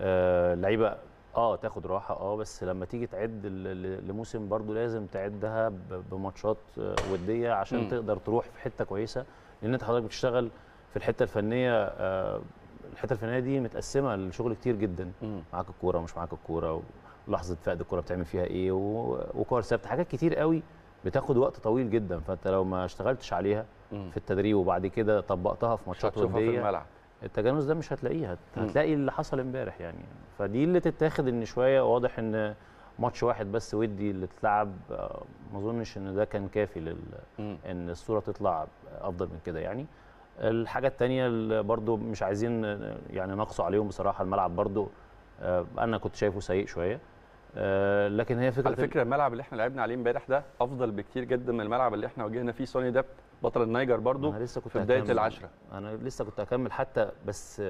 اللعيبه تاخد راحه بس لما تيجي تعد لموسم برضو لازم تعدها بماتشات وديه عشان تقدر تروح في حته كويسه، لان انت حضرتك بتشتغل في الحته الفنيه. الحته الفنيه دي متقسمه لشغل كتير جدا، معاك الكوره ومش معاك الكوره، ولحظه فقد الكوره بتعمل فيها ايه، وكور ثابت، حاجات كتير قوي بتاخد وقت طويل جدا، فانت لو ما اشتغلتش عليها في التدريب وبعد كده طبقتها في ماتشات وديه التجانس ده مش هتلاقيه، هتلاقي اللي حصل امبارح يعني. فدي اللي تتاخد ان شويه، واضح ان ماتش واحد بس ودي اللي اتلعب، ما اظنش ان ده كان كافي ان الصوره تطلع افضل من كده يعني. الحاجه الثانيه برضو مش عايزين يعني نقصوا عليهم بصراحه، الملعب برضو انا كنت شايفه سيء شويه، لكن هي فكره على فكره الملعب اللي احنا لعبنا عليه امبارح ده افضل بكتير جدا من الملعب اللي احنا واجهنا فيه سوني داب بطل النيجر برضو. أنا لسه كنت في بدايه العشره، انا لسه كنت هكمل حتى، بس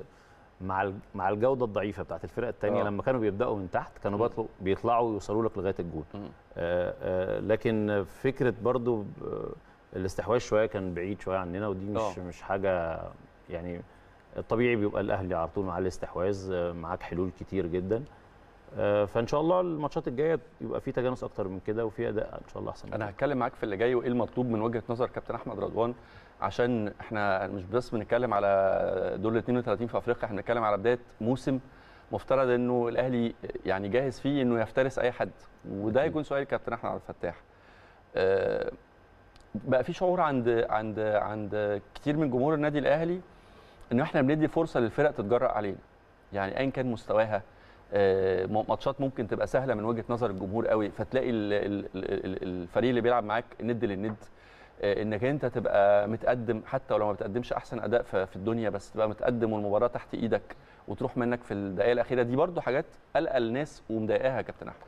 مع الجوده الضعيفه بتاعت الفرقه الثانيه لما كانوا بيبداوا من تحت كانوا بيطلعوا ويوصلوا لك لغايه الجول. لكن فكره برضو الاستحواذ شويه كان بعيد شويه عننا، ودي مش حاجه يعني الطبيعي بيبقى الاهلي على طول مع الاستحواذ، معاك حلول كتير جدا. فان شاء الله الماتشات الجايه يبقى في تجانس اكتر من كده وفي اداء ان شاء الله احسن. انا هتكلم معاك في اللي جاي وايه المطلوب من وجهه نظر كابتن احمد رضوان، عشان احنا مش بس بنتكلم على دور ال 32 في افريقيا، احنا بنتكلم على بدايه موسم مفترض انه الاهلي يعني جاهز فيه انه يفترس اي حد. وده هيكون سؤال كابتن احمد عبد الفتاح. بقى في شعور عند كتير من جمهور النادي الاهلي انه احنا بندي فرصه للفرق تتجرأ علينا، يعني ايا كان مستواها. ماتشات ممكن تبقى سهله من وجهه نظر الجمهور قوي، فتلاقي الفريق اللي بيلعب معاك ند للند، انك انت تبقى متقدم حتى ولو ما بتقدمش احسن اداء في الدنيا، بس تبقى متقدم والمباراه تحت ايدك وتروح منك في الدقيقه الاخيره. دي برضو حاجات قلقه الناس ومضايقاها يا كابتن احمد.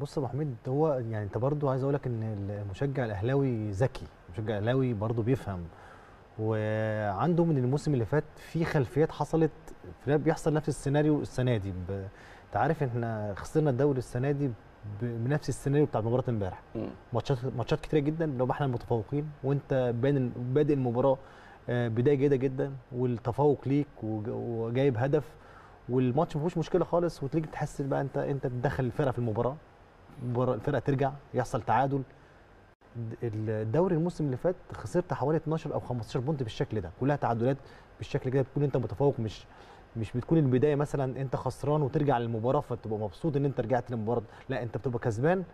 بص يا ابو حميد، هو يعني انت برضو عايز اقول لك ان المشجع الاهلاوي ذكي، المشجع الاهلاوي برضو بيفهم، وعنده من الموسم اللي فات في خلفيات حصلت، بيحصل نفس السيناريو السنه دي. انت عارف احنا خسرنا الدوري السنه دي بنفس السيناريو بتاع مباراه امبارح، ماتشات كتيره جدا لو احنا المتفوقين، وانت بادئ المباراه بدايه جيده جدا والتفوق ليك وجايب هدف والماتش ما فيهوش مشكله خالص، وتيجي تحس بقى انت تدخل الفرقه في المباراه، الفرقه ترجع يحصل تعادل. الدوري الموسم اللي فات خسرت حوالي 12 او 15 بونت بالشكل ده، كلها تعادلات بالشكل كده، بتكون انت متفوق، مش بتكون البدايه مثلا انت خسران وترجع للمباراه فتبقى مبسوط ان انت رجعت للمباراه، لا انت بتبقى كسبان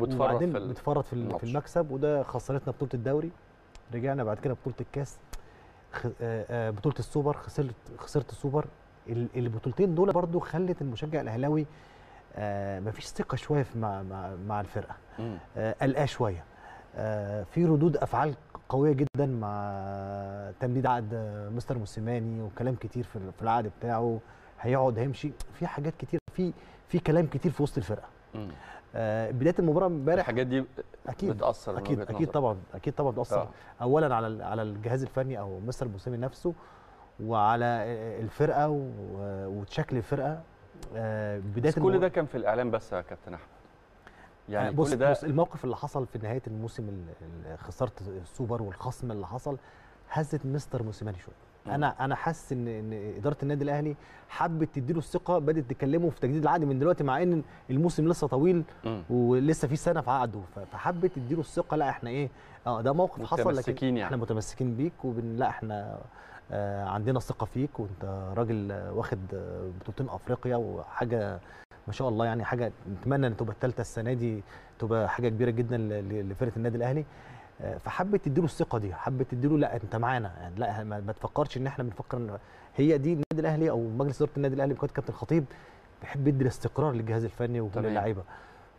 وبعدين بتفرط في المكسب. وده خسرتنا بطوله الدوري، رجعنا بعد كده بطوله الكاس، بطوله السوبر خسرت السوبر. البطولتين دول برضو خلت المشجع الاهلاوي مفيش ثقه شويه مع الفرقه، قلقاه شويه، في ردود افعال قويه جدا مع تمديد عقد مستر موسيماني، وكلام كتير في العقد بتاعه، هيقعد هيمشي، في حاجات كتير، في كلام كتير في وسط الفرقه. بدايه المباراه امبارح الحاجات دي اكيد بتاثر، اكيد طبعا بتاثر اولا على الجهاز الفني او مستر موسيماني نفسه، وعلى الفرقه وشكل الفرقه. بس كل ده كان في الاعلام بس يا كابتن احمد، يعني بص كل ده بص الموقف اللي حصل في نهايه الموسم، خساره السوبر والخصم اللي حصل هزت مستر موسيماني شويه. انا حاسس ان اداره النادي الاهلي حبت تديله الثقه، بدات تكلمه في تجديد العقد من دلوقتي، مع ان الموسم لسه طويل ولسه في سنه في عقده، فحبت تديله الثقه، لا احنا ايه ده موقف حصل، لكن يعني احنا متمسكين بيك، لا احنا عندنا ثقه فيك، وانت راجل واخد بطولتين افريقيا وحاجه ما شاء الله، يعني حاجه نتمنى ان تبقى الثالثه السنه دي، تبقى حاجه كبيره جدا لفرقه النادي الاهلي. فحبت تديله الثقه دي، حبت تديله لا انت معانا، يعني لا ما تفكرش ان احنا بنفكر ان هي دي النادي الاهلي او مجلس اداره النادي الاهلي بقياده كابتن خطيب، بيحب يدي الاستقرار للجهاز الفني وللاعيبه.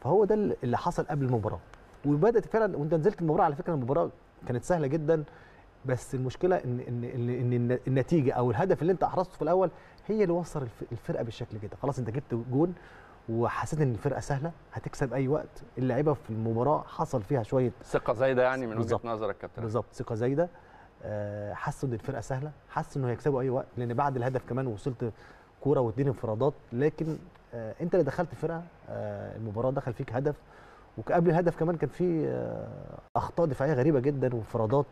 فهو ده اللي حصل قبل المباراه، وبدات فعلا وانت نزلت المباراه. على فكره المباراه كانت سهله جدا، بس المشكله ان النتيجه او الهدف اللي انت احرزته في الاول هي اللي وصل الفرقه بالشكل كده. خلاص انت جبت جون وحسيت ان الفرقه سهله هتكسب اي وقت، اللعيبه في المباراه حصل فيها شويه ثقه زايده، يعني من وجهه نظرك كابتن؟ بالظبط، ثقه زايده، حسوا ان الفرقه سهله، حسوا انه هيكسبوا اي وقت، لان بعد الهدف كمان وصلت كوره واتنين انفرادات، لكن انت اللي دخلت الفرقه المباراه، دخل فيك هدف، وقبل الهدف كمان كان في اخطاء دفاعيه غريبه جدا وانفرادات.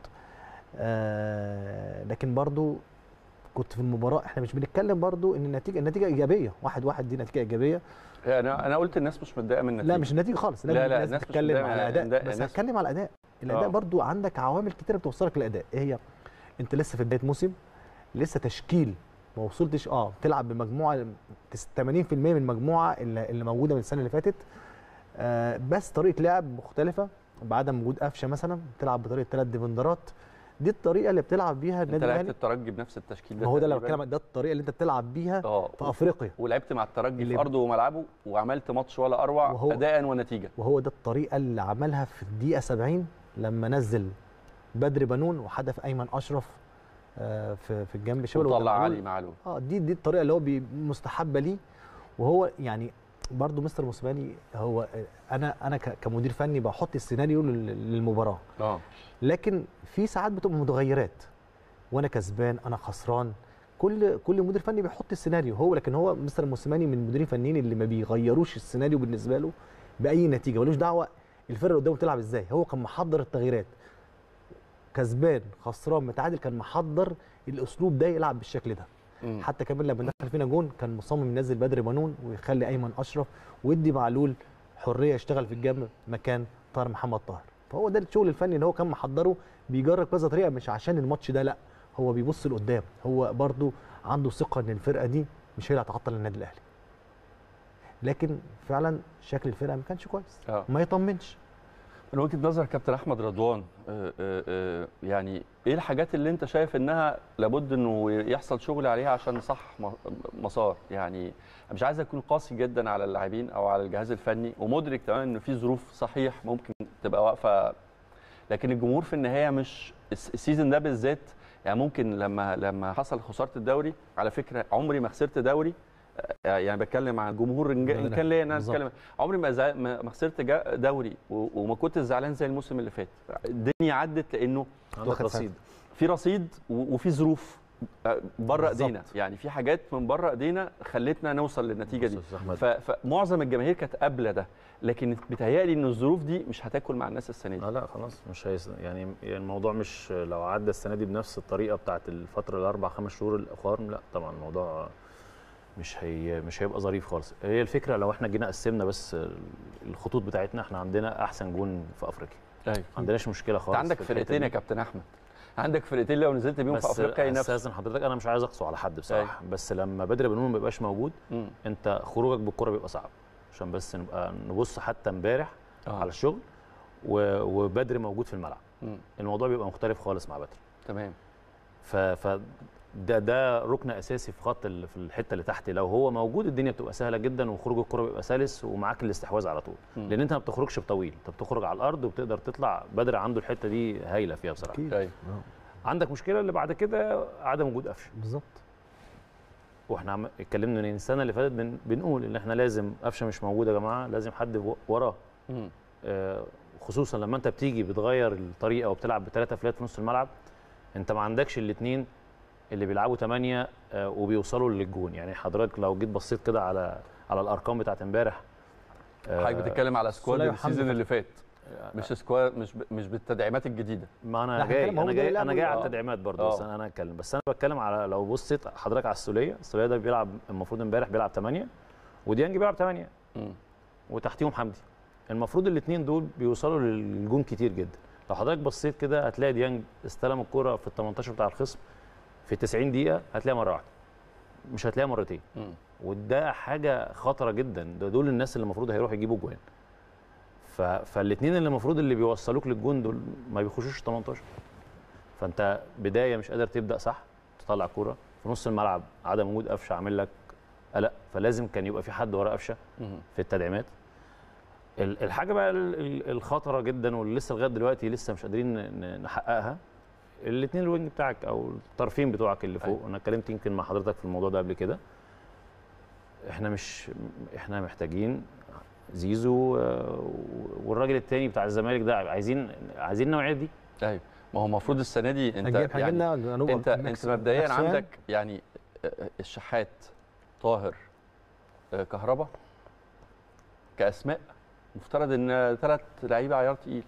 لكن برضو كنت في المباراه، احنا مش بنتكلم برضو ان النتيجه ايجابيه، 1-1 دي نتيجه ايجابيه. انا قلت الناس مش متضايقه من النتيجه، لا مش النتيجه خالص، لا الناس بتتكلم على الاداء، بس هتكلم على الاداء. الاداء برضو عندك عوامل كتيره بتوصلك للاداء، ايه هي؟ انت لسه في بدايه موسم، لسه تشكيل ما وصلتش، بتلعب بمجموعه 80% من المجموعه اللي موجوده من السنه اللي فاتت، بس طريقه لعب مختلفه، بعدم وجود قفشه مثلا بتلعب بطريقه 3 ديفندرات، دي الطريقه اللي بتلعب بيها النادي الاهلي. انت لعبت الترجي بنفس التشكيل ده، هو ده اللي بتكلم، ده الطريقه اللي انت بتلعب بيها في افريقيا، ولعبت مع الترجي في ارضه وملعبه وعملت ماتش ولا اروع اداء ونتيجه، وهو ده الطريقه اللي عملها في الدقيقه 70 لما نزل بدر بنون وحدف ايمن اشرف في الجنب الشمال وطلع علي معلول. دي الطريقه اللي هو مستحبه ليه، وهو يعني برضه مستر موسيماني، هو انا كمدير فني بحط السيناريو للمباراه، لكن في ساعات بتبقى متغيرات، وانا كسبان انا خسران، كل مدير فني بيحط السيناريو هو، لكن هو مستر موسيماني من المديرين الفنيين اللي ما بيغيروش السيناريو بالنسبه له باي نتيجه، ملوش دعوه الفرقه قدامه بتلعب ازاي. هو كان محضر التغييرات، كسبان خسران متعادل، كان محضر الاسلوب ده يلعب بالشكل ده. حتى كمان لما دخل فينا جون كان مصمم ينزل بدري بنون ويخلي ايمن اشرف ويدي معلول حريه يشتغل في الجنب مكان طاهر محمد طاهر. فهو ده الشغل الفني اللي هو كان محضره، بيجرب كذا طريقه مش عشان الماتش ده، لا هو بيبص لقدام، هو برده عنده ثقه ان الفرقه دي مش هي اللي هتعطل النادي الاهلي. لكن فعلا شكل الفرقه ما كانش كويس، ما يطمنش. من وجهه نظر كابتن احمد رضوان، يعني ايه الحاجات اللي انت شايف انها لابد انه يحصل شغل عليها عشان نصحح مسار؟ يعني مش عايز اكون قاسي جدا على اللاعبين او على الجهاز الفني، ومدرك تمام ان في ظروف صحيح ممكن تبقى واقفه، لكن الجمهور في النهايه مش السيزون ده بالذات. يعني ممكن لما حصل خساره الدوري، على فكره عمري ما خسرت دوري، يعني بتكلم عن جمهور ان كان ليا انا بتكلم، عمري ما خسرت دوري وما كنت زعلان زي الموسم اللي فات. الدنيا عدت لانه رصيد، في رصيد وفي ظروف بره ايدينا، يعني في حاجات من بره ايدينا خلتنا نوصل للنتيجه دي. فمعظم الجماهير كانت قابله ده، لكن بيتهيألي ان الظروف دي مش هتاكل مع الناس السنه دي. لا خلاص مش يعني الموضوع مش لو عدى السنه دي بنفس الطريقه بتاعت الفتره الاربع خمس شهور الاخرام، لا طبعا الموضوع مش هيبقى ظريف خالص. هي الفكره لو احنا جينا قسمنا بس الخطوط بتاعتنا، احنا عندنا احسن جون في افريقيا، ما عندناش مشكله خالص. انت عندك فرقتين يا كابتن احمد، عندك فرقتين لو نزلت بيهم في افريقيا ينافسوا. بس حضرتك انا مش عايز اقسو على حد بصراحه، بس لما بدري بنون ما بيبقاش موجود، انت خروجك بالكره بيبقى صعب، عشان بس نبقى نبص حتى امبارح على الشغل وبدري موجود في الملعب، الموضوع بيبقى مختلف خالص مع بدري. تمام. ده ركن اساسي في خط في الحته اللي تحت، لو هو موجود الدنيا بتبقى سهله جدا، وخروج الكره بيبقى سلس ومعاك الاستحواذ على طول، لان انت ما بتخرجش بطويل، انت بتخرج على الارض وبتقدر تطلع. بدر عنده الحته دي هايله فيها بصراحه. ايوه. عندك مشكله اللي بعد كده عدم وجود قفشه. بالظبط. واحنا اتكلمنا من السنه اللي فاتت بنقول ان احنا لازم قفشه مش موجود يا جماعه، لازم حد وراه. خصوصا لما انت بتيجي بتغير الطريقه وبتلعب بثلاثه فلات في نص الملعب، انت ما عندكش الاثنين اللي بيلعبوا 8 وبيوصلوا للجون. يعني حضرتك لو جيت بصيت كده على الارقام بتاعت امبارح، حضرتك بتتكلم على سكواد السيزون اللي فات، مش سكواد مش بالتدعيمات الجديده. ما انا جاي على التدعيمات برضه، بس انا هتكلم، بس انا بتكلم على لو بصيت حضرتك على السوليه ده بيلعب المفروض امبارح بيلعب 8، وديانج بيلعب 8 وتحتيهم حمدي، المفروض الاثنين دول بيوصلوا للجون كتير جدا. لو حضرتك بصيت كده هتلاقي ديانج استلم الكره في ال 18 بتاع الخصم في 90 دقيقة هتلاقيها مرة واحدة، مش هتلاقيها مرتين. وده حاجة خطرة جدا، دول الناس اللي المفروض هيروحوا يجيبوا جوان. فالاثنين اللي المفروض اللي بيوصلوك للجون دول ما بيخشوش 18. فأنت بداية مش قادر تبدأ صح، تطلع كورة في نص الملعب، عدم وجود قفشة عامل لك قلق، فلازم كان يبقى في حد ورا قفشة في التدعيمات. الحاجة بقى الخطرة جدا واللي لسه لغاية دلوقتي لسه مش قادرين نحققها، الاثنين الوينج بتاعك او الطرفين بتوعك اللي فوق. انا اتكلمت يمكن مع حضرتك في الموضوع ده قبل كده، احنا محتاجين زيزو والراجل الثاني بتاع الزمالك ده، عايزين النوعيه دي. ايوه، ما هو المفروض السنه دي انت انت مبدئيا عندك يعني الشحات، طاهر، كهربا، كاسماء مفترض ان 3 لعيبه عيار تقيل،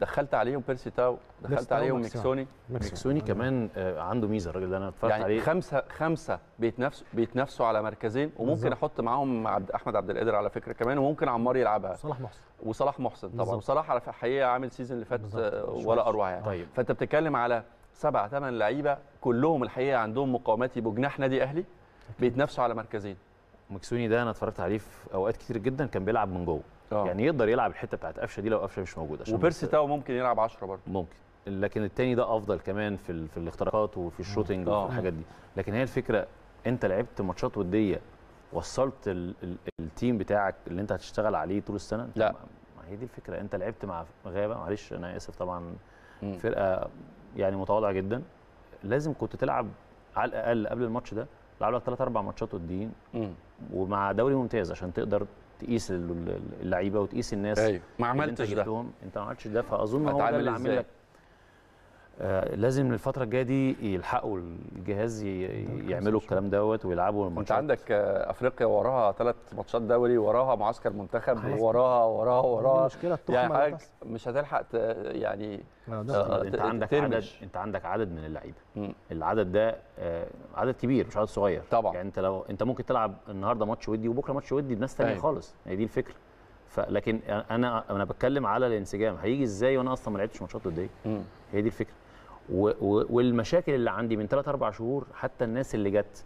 دخلت عليهم بيرسي تاو، دخلت عليهم مكسوني كمان عنده ميزه الراجل ده، انا اتفرجت يعني عليه. خمسه بيتنافسوا على مركزين، وممكن بالزبط. احط معاهم احمد عبد القادر على فكره كمان، وممكن عمار يلعبها، وصلاح محسن طبعا بالزبط. وصلاح على الحقيقه عامل سيزون اللي فات ولا اروع يعني. طيب. فانت بتتكلم على 7-8 لعيبه كلهم الحقيقه عندهم مقاومات يبقوا جناح نادي اهلي، بيتنافسوا على مركزين. مكسوني ده انا اتفرجت عليه في اوقات كتير جدا كان بيلعب من جوه، يعني يقدر يلعب الحته بتاعت قفشه دي لو قفشه مش موجوده. وبيرسي تاو ممكن يلعب 10 برضه ممكن، لكن الثاني ده افضل كمان في الاختراقات وفي الشوتنج وفي الحاجات دي. لكن هي الفكره انت لعبت ماتشات وديه، وصلت التيم بتاعك اللي انت هتشتغل عليه طول السنه. لا ما هي دي الفكره، انت لعبت مع غابه، معلش انا اسف طبعا، فرقه يعني متواضعه جدا، لازم كنت تلعب على الاقل قبل الماتش ده لعب لك 3-4 ماتشات وديين، ومع دوري ممتاز عشان تقدر تقيس اللعيبه وتقيس الناس. ايوه ما عملتش ده، انت ما عملتش ده، فاظن هو ده اللي عامل لك لازم الفترة الجاية دي يلحقوا الجهاز يعملوا الكلام دوت ويلعبوا الماتشات. انت عندك افريقيا وراها 3 ماتشات دوري، وراها معسكر منتخب، وراها مشكلة يعني حاجة مش هتلحق يعني انت عندك عدد من اللعيبة، العدد ده عدد كبير مش عدد صغير طبعا. يعني انت لو انت ممكن تلعب النهارده ماتش ودي وبكره ماتش ودي بناس ثانيه خالص، هي دي الفكرة. لكن انا بتكلم على الانسجام هيجي ازاي وانا اصلا ما لعبتش ماتشات ودية، هي دي الفكرة. والمشاكل اللي عندي من 3-4 شهور، حتى الناس اللي جت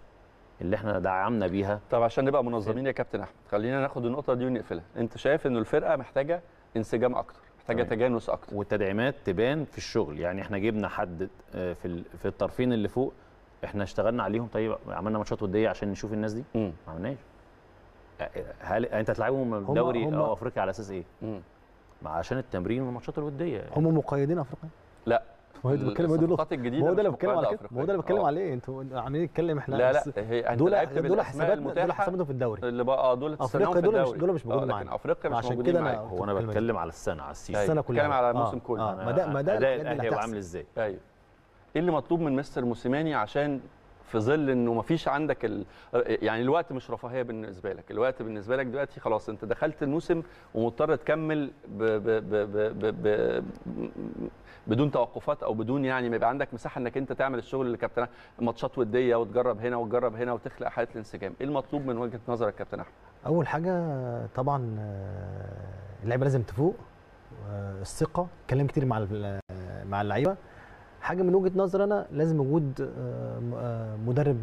اللي احنا دعمنا بيها. طب عشان نبقى منظمين يا كابتن احمد، خلينا ناخد النقطه دي ونقفلها. انت شايف انه الفرقه محتاجه انسجام اكتر، محتاجه تجانس اكتر، والتدعيمات تبان في الشغل. يعني احنا جبنا حد في الطرفين اللي فوق، احنا اشتغلنا عليهم. طيب عملنا ماتشات وديه عشان نشوف الناس دي؟ ما عملناش. هل انت تلعبهم دوري او افريقيا على اساس ايه؟ عشان التمرين والماتشات الوديه. هم مقيدين افريقيا؟ لا، ما هو ده اللي بتكلم على كده، ما هو ده اللي بتكلم عليه. انتوا عاملين نتكلم احنا، لا دول حساباتهم في الدوري اللي بقى دول افريقيا، دول مش موجودين معانا، افريقيا مش موجودين معانا. هو انا بتكلم على السنه، على السيزون، السنه كلها، بتكلم على الموسم كله. ما ده الاهلي عامل ازاي؟ ايوه، ايه اللي مطلوب من مستر موسيماني عشان في ظل انه ما فيش عندك يعني الوقت مش رفاهيه بالنسبه لك، الوقت بالنسبه لك دلوقتي خلاص انت دخلت الموسم ومضطر تكمل بدون توقفات او بدون يعني ما يبقى عندك مساحه انك انت تعمل الشغل اللي كابتن ماتشات وديه وتجرب هنا وتجرب هنا وتخلق حاله الانسجام. ايه المطلوب من وجهه نظرك كابتن احمد؟ اول حاجه طبعا اللعيبه لازم تفوق، الثقه، كلام كتير مع اللعيبه. حاجه من وجهه نظري انا لازم وجود مدرب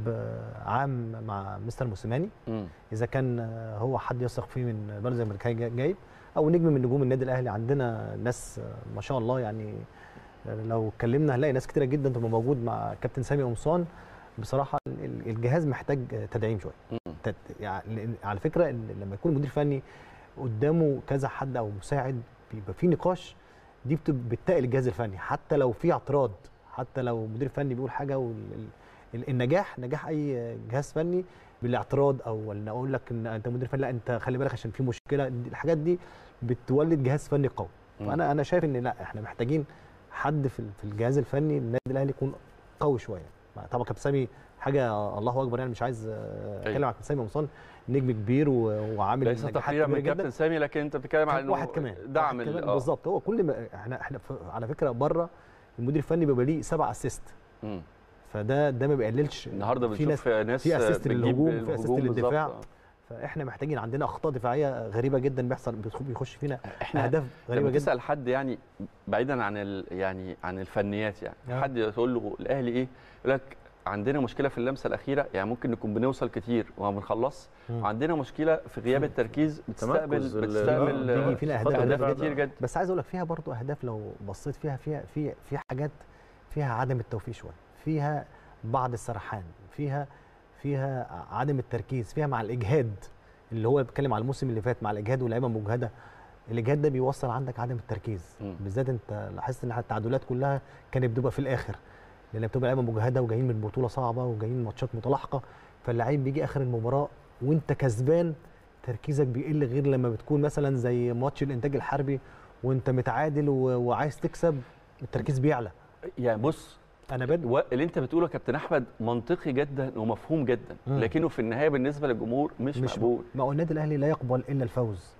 عام مع مستر موسيماني، اذا كان هو حد يثق فيه من بلد زي ما كان جايب، او نجم من نجوم النادي الاهلي. عندنا ناس ما شاء الله، يعني لو اتكلمنا هنلاقي ناس كتيره جدا تبقى موجود مع كابتن سامي قمصان. بصراحه الجهاز محتاج تدعيم شويه. يعني على فكره لما يكون مدير فني قدامه كذا حد او مساعد بيبقى في نقاش، دي بتتقل الجهاز الفني. حتى لو في اعتراض، حتى لو مدير فني بيقول حاجه، النجاح نجاح اي جهاز فني بالاعتراض، او ان اقول لك ان انت مدير فني لا انت خلي بالك عشان في مشكله، الحاجات دي بتولد جهاز فني قوي. فانا شايف ان لا، احنا محتاجين حد في الجهاز الفني النادي الاهلي يكون قوي شويه. طبعا كابتن سامي حاجه الله اكبر، يعني مش عايز اتكلم على كابتن سامي قمصان، نجم كبير وعامل ليس تقريبا من كابتن سامي، لكن انت بتتكلم عن واحد كمان دعم بالظبط. هو كل ما احنا على فكره بره المدير الفني بيبقى ليه 7 اسيست، فده ما بيقللش. النهارده بنشوف ناس في اسيست للهجوم، في اسيست للدفاع. فاحنا محتاجين، عندنا اخطاء دفاعيه غريبه جدا بيخش فينا اهداف غريبه جدا. تسال حد يعني بعيدا عن يعني عن الفنيات، يعني حد يقول له الاهلي ايه، يقول لك عندنا مشكله في اللمسه الاخيره، يعني ممكن نكون بنوصل كتير وما بنخلص، وعندنا مشكله في غياب التركيز، بتستقبل بيجي فينا اهداف كتير جدا. بس عايز اقول لك فيها برضو اهداف لو بصيت فيها، في حاجات فيها عدم التوفيق شويه، فيها بعض السرحان، فيها عدم التركيز، فيها مع الاجهاد اللي هو بيتكلم على الموسم اللي فات، مع الاجهاد واللعيبه مجهده. الاجهاد ده بيوصل عندك عدم التركيز بالذات. انت لاحظت ان التعادلات كلها كانت بتبقى في الاخر، لان بتبقى لعيبه مجهده وجايين من بطوله صعبه وجايين من ماتشات متلاحقه، فاللعيب بيجي اخر المباراه وانت كسبان تركيزك بيقل، غير لما بتكون مثلا زي ماتش الانتاج الحربي وانت متعادل وعايز تكسب، التركيز بيعلى. يعني بص انا اللي انت بتقوله يا كابتن احمد منطقي جدا ومفهوم جدا، لكنه في النهايه بالنسبه للجمهور مش مقبول. ما هو النادي الاهلي لا يقبل الا الفوز.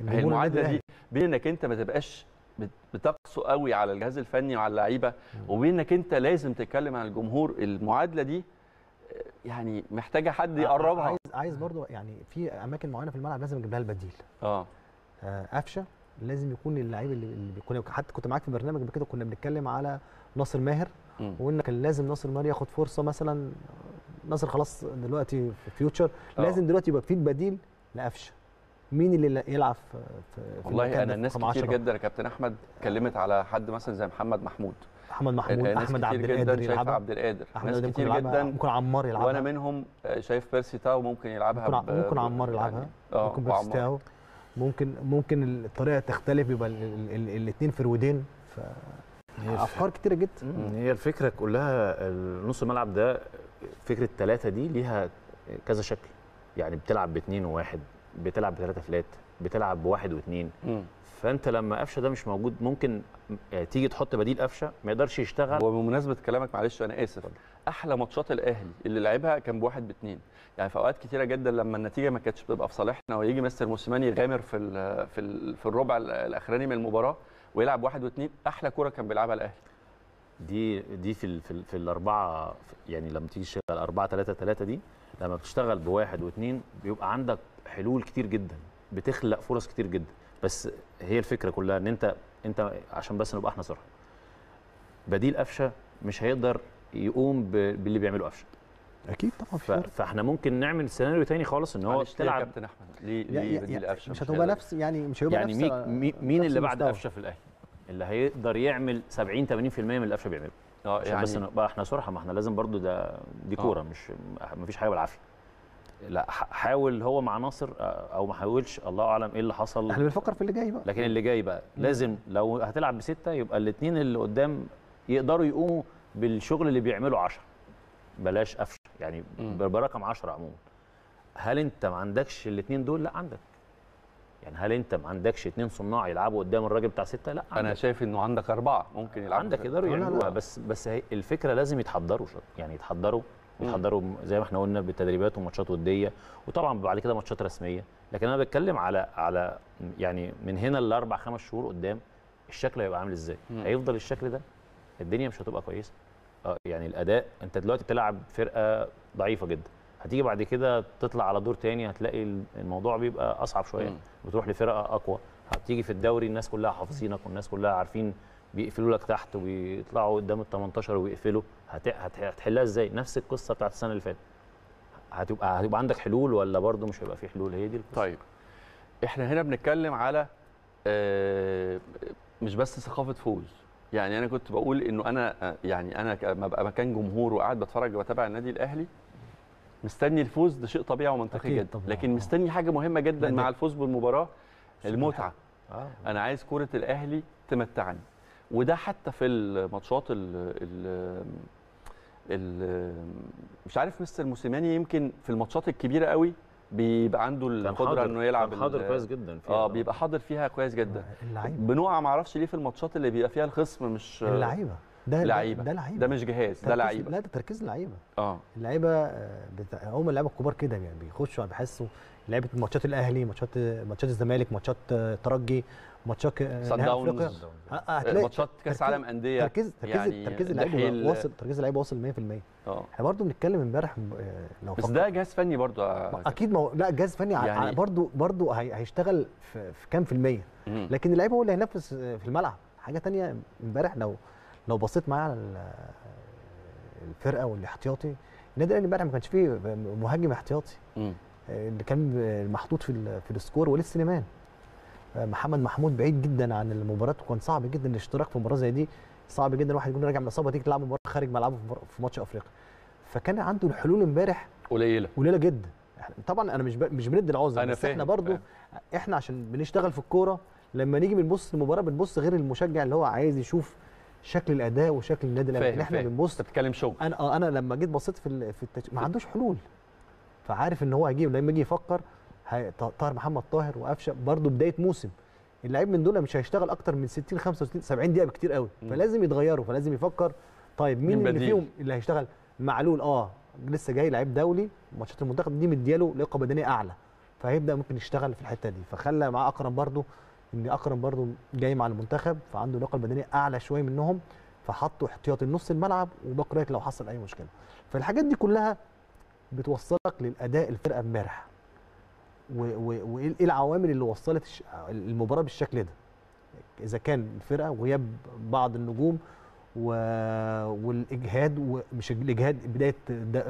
المعادله دي بين انك انت ما تبقاش بتقسو قوي على الجهاز الفني وعلى اللعيبه، وبين انك انت لازم تتكلم عن الجمهور. المعادله دي يعني محتاجه حد يقربها. عايز برضو يعني في اماكن معينه في الملعب لازم اجيب لها البديل. قفشه لازم يكون اللعيب اللي بيكون، حتى كنت معاك في برنامج قبل كده كنا بنتكلم على ناصر ماهر، وقلنا كان لازم ناصر ماهر ياخد فرصه. مثلا ناصر خلاص دلوقتي في فيوتشر، لازم دلوقتي يبقى في بديل لقفشه. مين اللي يلعب في والله انا الناس كتير جدا يا كابتن احمد اتكلمت على حد مثلا زي محمد محمود، احمد عبد القادر يلعب، عبد القادر، ناس كتير جدا، ممكن عمار يلعبها، وانا منهم شايف بيرسي تاو ممكن يلعبها، ممكن عمار يلعبها، ممكن بيرسي تاو، ممكن الطريقه تختلف، يبقى الاثنين فرودين. افكار كتيره جدا. هي الفكره كلها نص الملعب ده، فكره 3 دي ليها كذا شكل، يعني بتلعب ب2-1، بتلعب ب3 فلات، بتلعب بواحد واثنين، فانت لما قفشه ده مش موجود ممكن تيجي تحط بديل قفشه ما يقدرش يشتغل. وبمناسبه كلامك معلش انا اسف، احلى ماتشات الاهلي اللي لعبها كان بواحد باثنين، يعني في اوقات كتيره جدا لما النتيجه ما كانتش بتبقى في صالحنا ويجي مستر موسيماني يغامر في الربع الاخراني من المباراه ويلعب واحد واثنين، احلى كوره كان بيلعبها الاهلي. دي في الاربعه، يعني لما تيجي تشتغل 4-3-3 دي، لما بتشتغل بواحد واثنين بيبقى عندك حلول كتير جدا، بتخلق فرص كتير جدا. بس هي الفكره كلها ان انت عشان بس نبقى احنا صراحه، بديل قفشه مش هيقدر يقوم باللي بيعمله قفشه اكيد طبعا. فاحنا ممكن نعمل سيناريو تاني خالص، ان هو تلعب يا كابتن احمد ليه بديل قفشه مش هتبقى نفس، يعني مش هيبقى نفس، يعني مين اللي بعد قفشه في الاهلي اللي هيقدر يعمل 70-80% من اللي قفشه بيعمله؟ يعني بس بقى احنا صراحه، ما احنا لازم برضو دي كوره، مش مفيش حاجه بالعافيه. لا حاول هو مع ناصر او ما حاولش، الله اعلم ايه اللي حصل، احنا بنفكر في اللي جاي بقى. لكن اللي جاي بقى لازم لو هتلعب ب6 يبقى الاثنين اللي قدام يقدروا يقوموا بالشغل اللي بيعمله 10، بلاش قفشه، يعني برقم 10 عموما. هل انت ما عندكش الاثنين دول؟ لا عندك. يعني هل انت ما عندكش 2 صناع يلعبوا قدام الراجل بتاع 6؟ لا عندك. انا شايف انه عندك 4 ممكن يلعبوا، عندك يقدروا يعملوها، بس الفكره لازم يتحضروا، يعني يتحضروا زي ما احنا قلنا بالتدريبات وماتشات وديه، وطبعا بعد كده ماتشات رسميه. لكن انا بتكلم على يعني من هنا ل4-5 شهور قدام الشكل هيبقى عامل ازاي؟ هيفضل الشكل ده؟ الدنيا مش هتبقى كويسه. يعني الاداء، انت دلوقتي بتلعب فرقه ضعيفه جدا، هتيجي بعد كده تطلع على دور تاني هتلاقي الموضوع بيبقى اصعب شويه، بتروح لفرقه اقوى، هتيجي في الدوري الناس كلها حافظينك والناس كلها عارفين، بيقفلوا لك تحت ويطلعوا قدام ال 18 ويقفلوا، هتحلها ازاي؟ نفس القصه بتاعت السنه اللي فاتت. هتبقى عندك حلول ولا برضه مش هيبقى في حلول؟ هي دي القصه. طيب احنا هنا بنتكلم على مش بس ثقافه فوز، يعني انا كنت بقول انه انا يعني انا لما ابقى مكان جمهور وقاعد بتفرج وبتابع النادي الاهلي مستني الفوز، ده شيء طبيعي ومنطقي جدا طبعاً. لكن مستني حاجه مهمه جدا مع الفوز بالمباراه، المتعه. انا عايز كره الاهلي تمتعني، وده حتى في الماتشات مش عارف مستر موسيماني يمكن في الماتشات الكبيره قوي بيبقى عنده القدره انه يلعب، حاضر كويس جدا فيها، بيبقى حاضر فيها كويس جدا. بنقع ما اعرفش ليه في الماتشات اللي بيبقى فيها الخصم مش اللعيبه، ده مش جهاز، ده لعيبه، لا ده تركيز اللعيبه. اللعيبه هم اللعيبه الكبار كده، يعني بيخشوا بيحسوا لعيبه ماتشات الاهلي، ماتشات الزمالك، ماتشات الترجي، ماتشات صن داونز، ماتشات كاس عالم انديه، تركيز اللعيبه واصل، تركيز اللعيبه واصل 100%. احنا برضو بنتكلم امبارح لو بس ده جهاز فني برضو اكيد، ما لا جهاز فني يعني برضو هيشتغل في كام في الميه، لكن اللعيب هو اللي هينفذ في الملعب. حاجه ثانيه امبارح لو بصيت معايا على الفرقه والاحتياطي، النادي الاهلي امبارح ما كانش فيه مهاجم احتياطي، اللي كان محطوط في السكور وليد سليمان. محمد محمود بعيد جدا عن المباراه، وكان صعب جدا الاشتراك في مباراه زي دي، صعب جدا واحد يكون راجع من اصابه تيجي تلعب مباراه خارج ملعبه في ماتش افريقيا. فكان عنده الحلول امبارح قليله جدا. طبعا انا مش بندي العذر، بس احنا برضو احنا عشان بنشتغل في الكوره، لما نيجي بنبص المباراه بنبص غير المشجع اللي هو عايز يشوف شكل الاداء وشكل النادي الاهلي. احنا بنبص، بتتكلم شغل. انا لما جيت بصيت ما عندوش حلول، فعارف ان هو هيجيب لما يجي يفكر طاهر، محمد طاهر وقفشه برضه بدايه موسم، اللعيب من دول مش هيشتغل اكتر من 60-65-70 دقيقه بكتير قوي، فلازم يتغيروا، فلازم يفكر طيب مين اللي فيهم اللي هيشتغل. معلول لسه جاي لعيب دولي، ماتشات المنتخب دي مدياله لياقه بدنيه اعلى، فهيبدا ممكن يشتغل في الحته دي. فخلى مع اكرم برضه، ان اكرم برضه جاي مع المنتخب فعنده لياقه بدنيه اعلى شويه منهم، فحطوا احتياطي نص الملعب وباك لو حصل اي مشكله. فالحاجات دي كلها بتوصلك للاداء الفرقه امبارح، وايه العوامل اللي وصلت المباراه بالشكل ده. اذا كان الفرقه وغياب بعض النجوم والاجهاد، ومش الاجهاد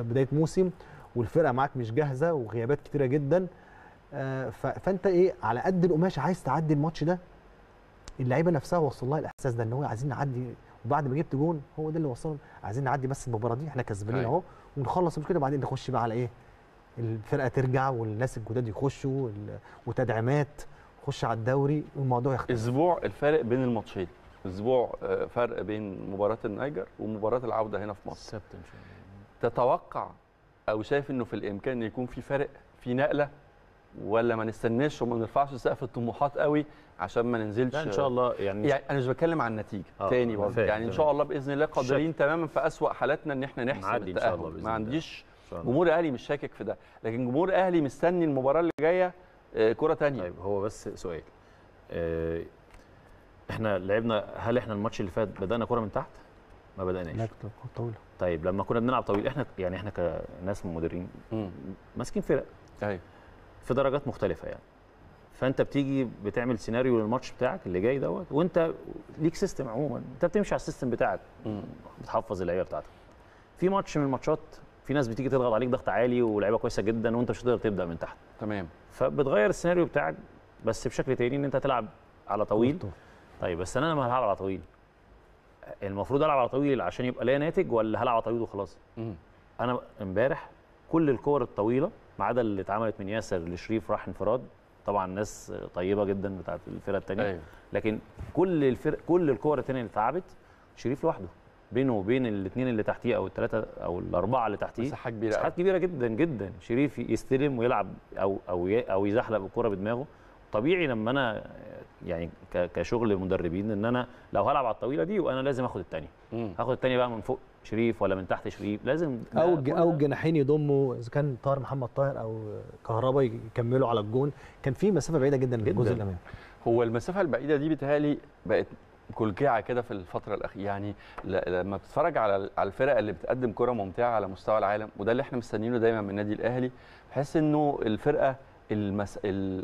بدايه موسم، والفرقه معاك مش جاهزه وغيابات كتيره جدا، فانت على قد القماش عايز تعدي الماتش ده. اللعيبه نفسها وصل لها الاحساس ده، ان هو عايزين نعدي، وبعد ما جبت جون هو ده اللي وصلهم، عايزين نعدي بس المباراه دي، احنا كسبانين اهو ونخلص المشكله، بعدين نخش بقى على الفرقه ترجع والناس الجداد يخشوا وتدعيمات، نخش على الدوري والموضوع يختلف. اسبوع الفرق بين الماتشين، اسبوع فرق بين مباراه النيجر ومباراه العوده هنا في مصر السبت ان شاء الله. تتوقع او شايف انه في الامكان يكون في فرق، في نقله ولا ما نستناش وما نرفعش سقف الطموحات قوي عشان ما ننزلش ان شاء الله. يعني انا مش بتكلم عن النتيجه تاني برضه، يعني ان شاء الله باذن الله قادرين تماما في اسوأ حالاتنا ان احنا نحسم التأهل. ما عنديش جمهور اهلي مش شاكك في ده، لكن جمهور اهلي مستني المباراه اللي جايه كره تانية. طيب هو بس سؤال، احنا لعبنا، هل احنا الماتش اللي فات بدانا كره من تحت؟ ما بدأناش. لا طويله. طيب لما كنا بنلعب طويل، احنا يعني احنا كناس مدربين ماسكين فرق ايوه في درجات مختلفه يعني، فانت بتيجي بتعمل سيناريو للماتش بتاعك اللي جاي دوت، وانت ليك سيستم عموما انت بتمشي على السيستم بتاعك، بتحفظ اللعيبه بتاعتك. في ماتش من الماتشات في ناس بتيجي تضغط عليك ضغط عالي ولاعيبه كويسه جدا وانت مش هتقدر تبدا من تحت. تمام. فبتغير السيناريو بتاعك بس بشكل تاني، ان انت تلعب على طويل. طيب بس انا لما هلعب على طويل المفروض العب على طويل عشان يبقى ليا ناتج، ولا هلعب على طويل وخلاص؟ انا امبارح كل الكور الطويله ما عدا اللي اتعملت من ياسر لشريف راح انفراد، طبعا ناس طيبه جدا بتاعت الفرقه الثانيه. أيوة. لكن كل الكور الثانيه اللي اتلعبت شريف لوحده، بينه وبين الاثنين اللي تحتيه او الثلاثه او الاربعه اللي تحتيه مساحات كبيره، مساحات كبيره جدا جدا. شريف يستلم ويلعب او يزحلق الكوره بدماغه. طبيعي لما انا يعني كشغل مدربين ان انا لو هلعب على الطويله دي وانا لازم اخد الثانيه، هاخد الثانيه بقى من فوق شريف ولا من تحت شريف، لازم او الجناحين يضموا، اذا كان طاهر محمد طاهر او كهربا يكملوا على الجون. كان في مسافه بعيده جدا للجزء الامامي. هو المسافه البعيده دي بتهيألي بقت كلكعه كده في الفتره الاخيره، يعني لما بتتفرج على الفرق اللي بتقدم كره ممتعه على مستوى العالم، وده اللي احنا مستنيينه دايما من النادي الاهلي، بحس انه الفرقه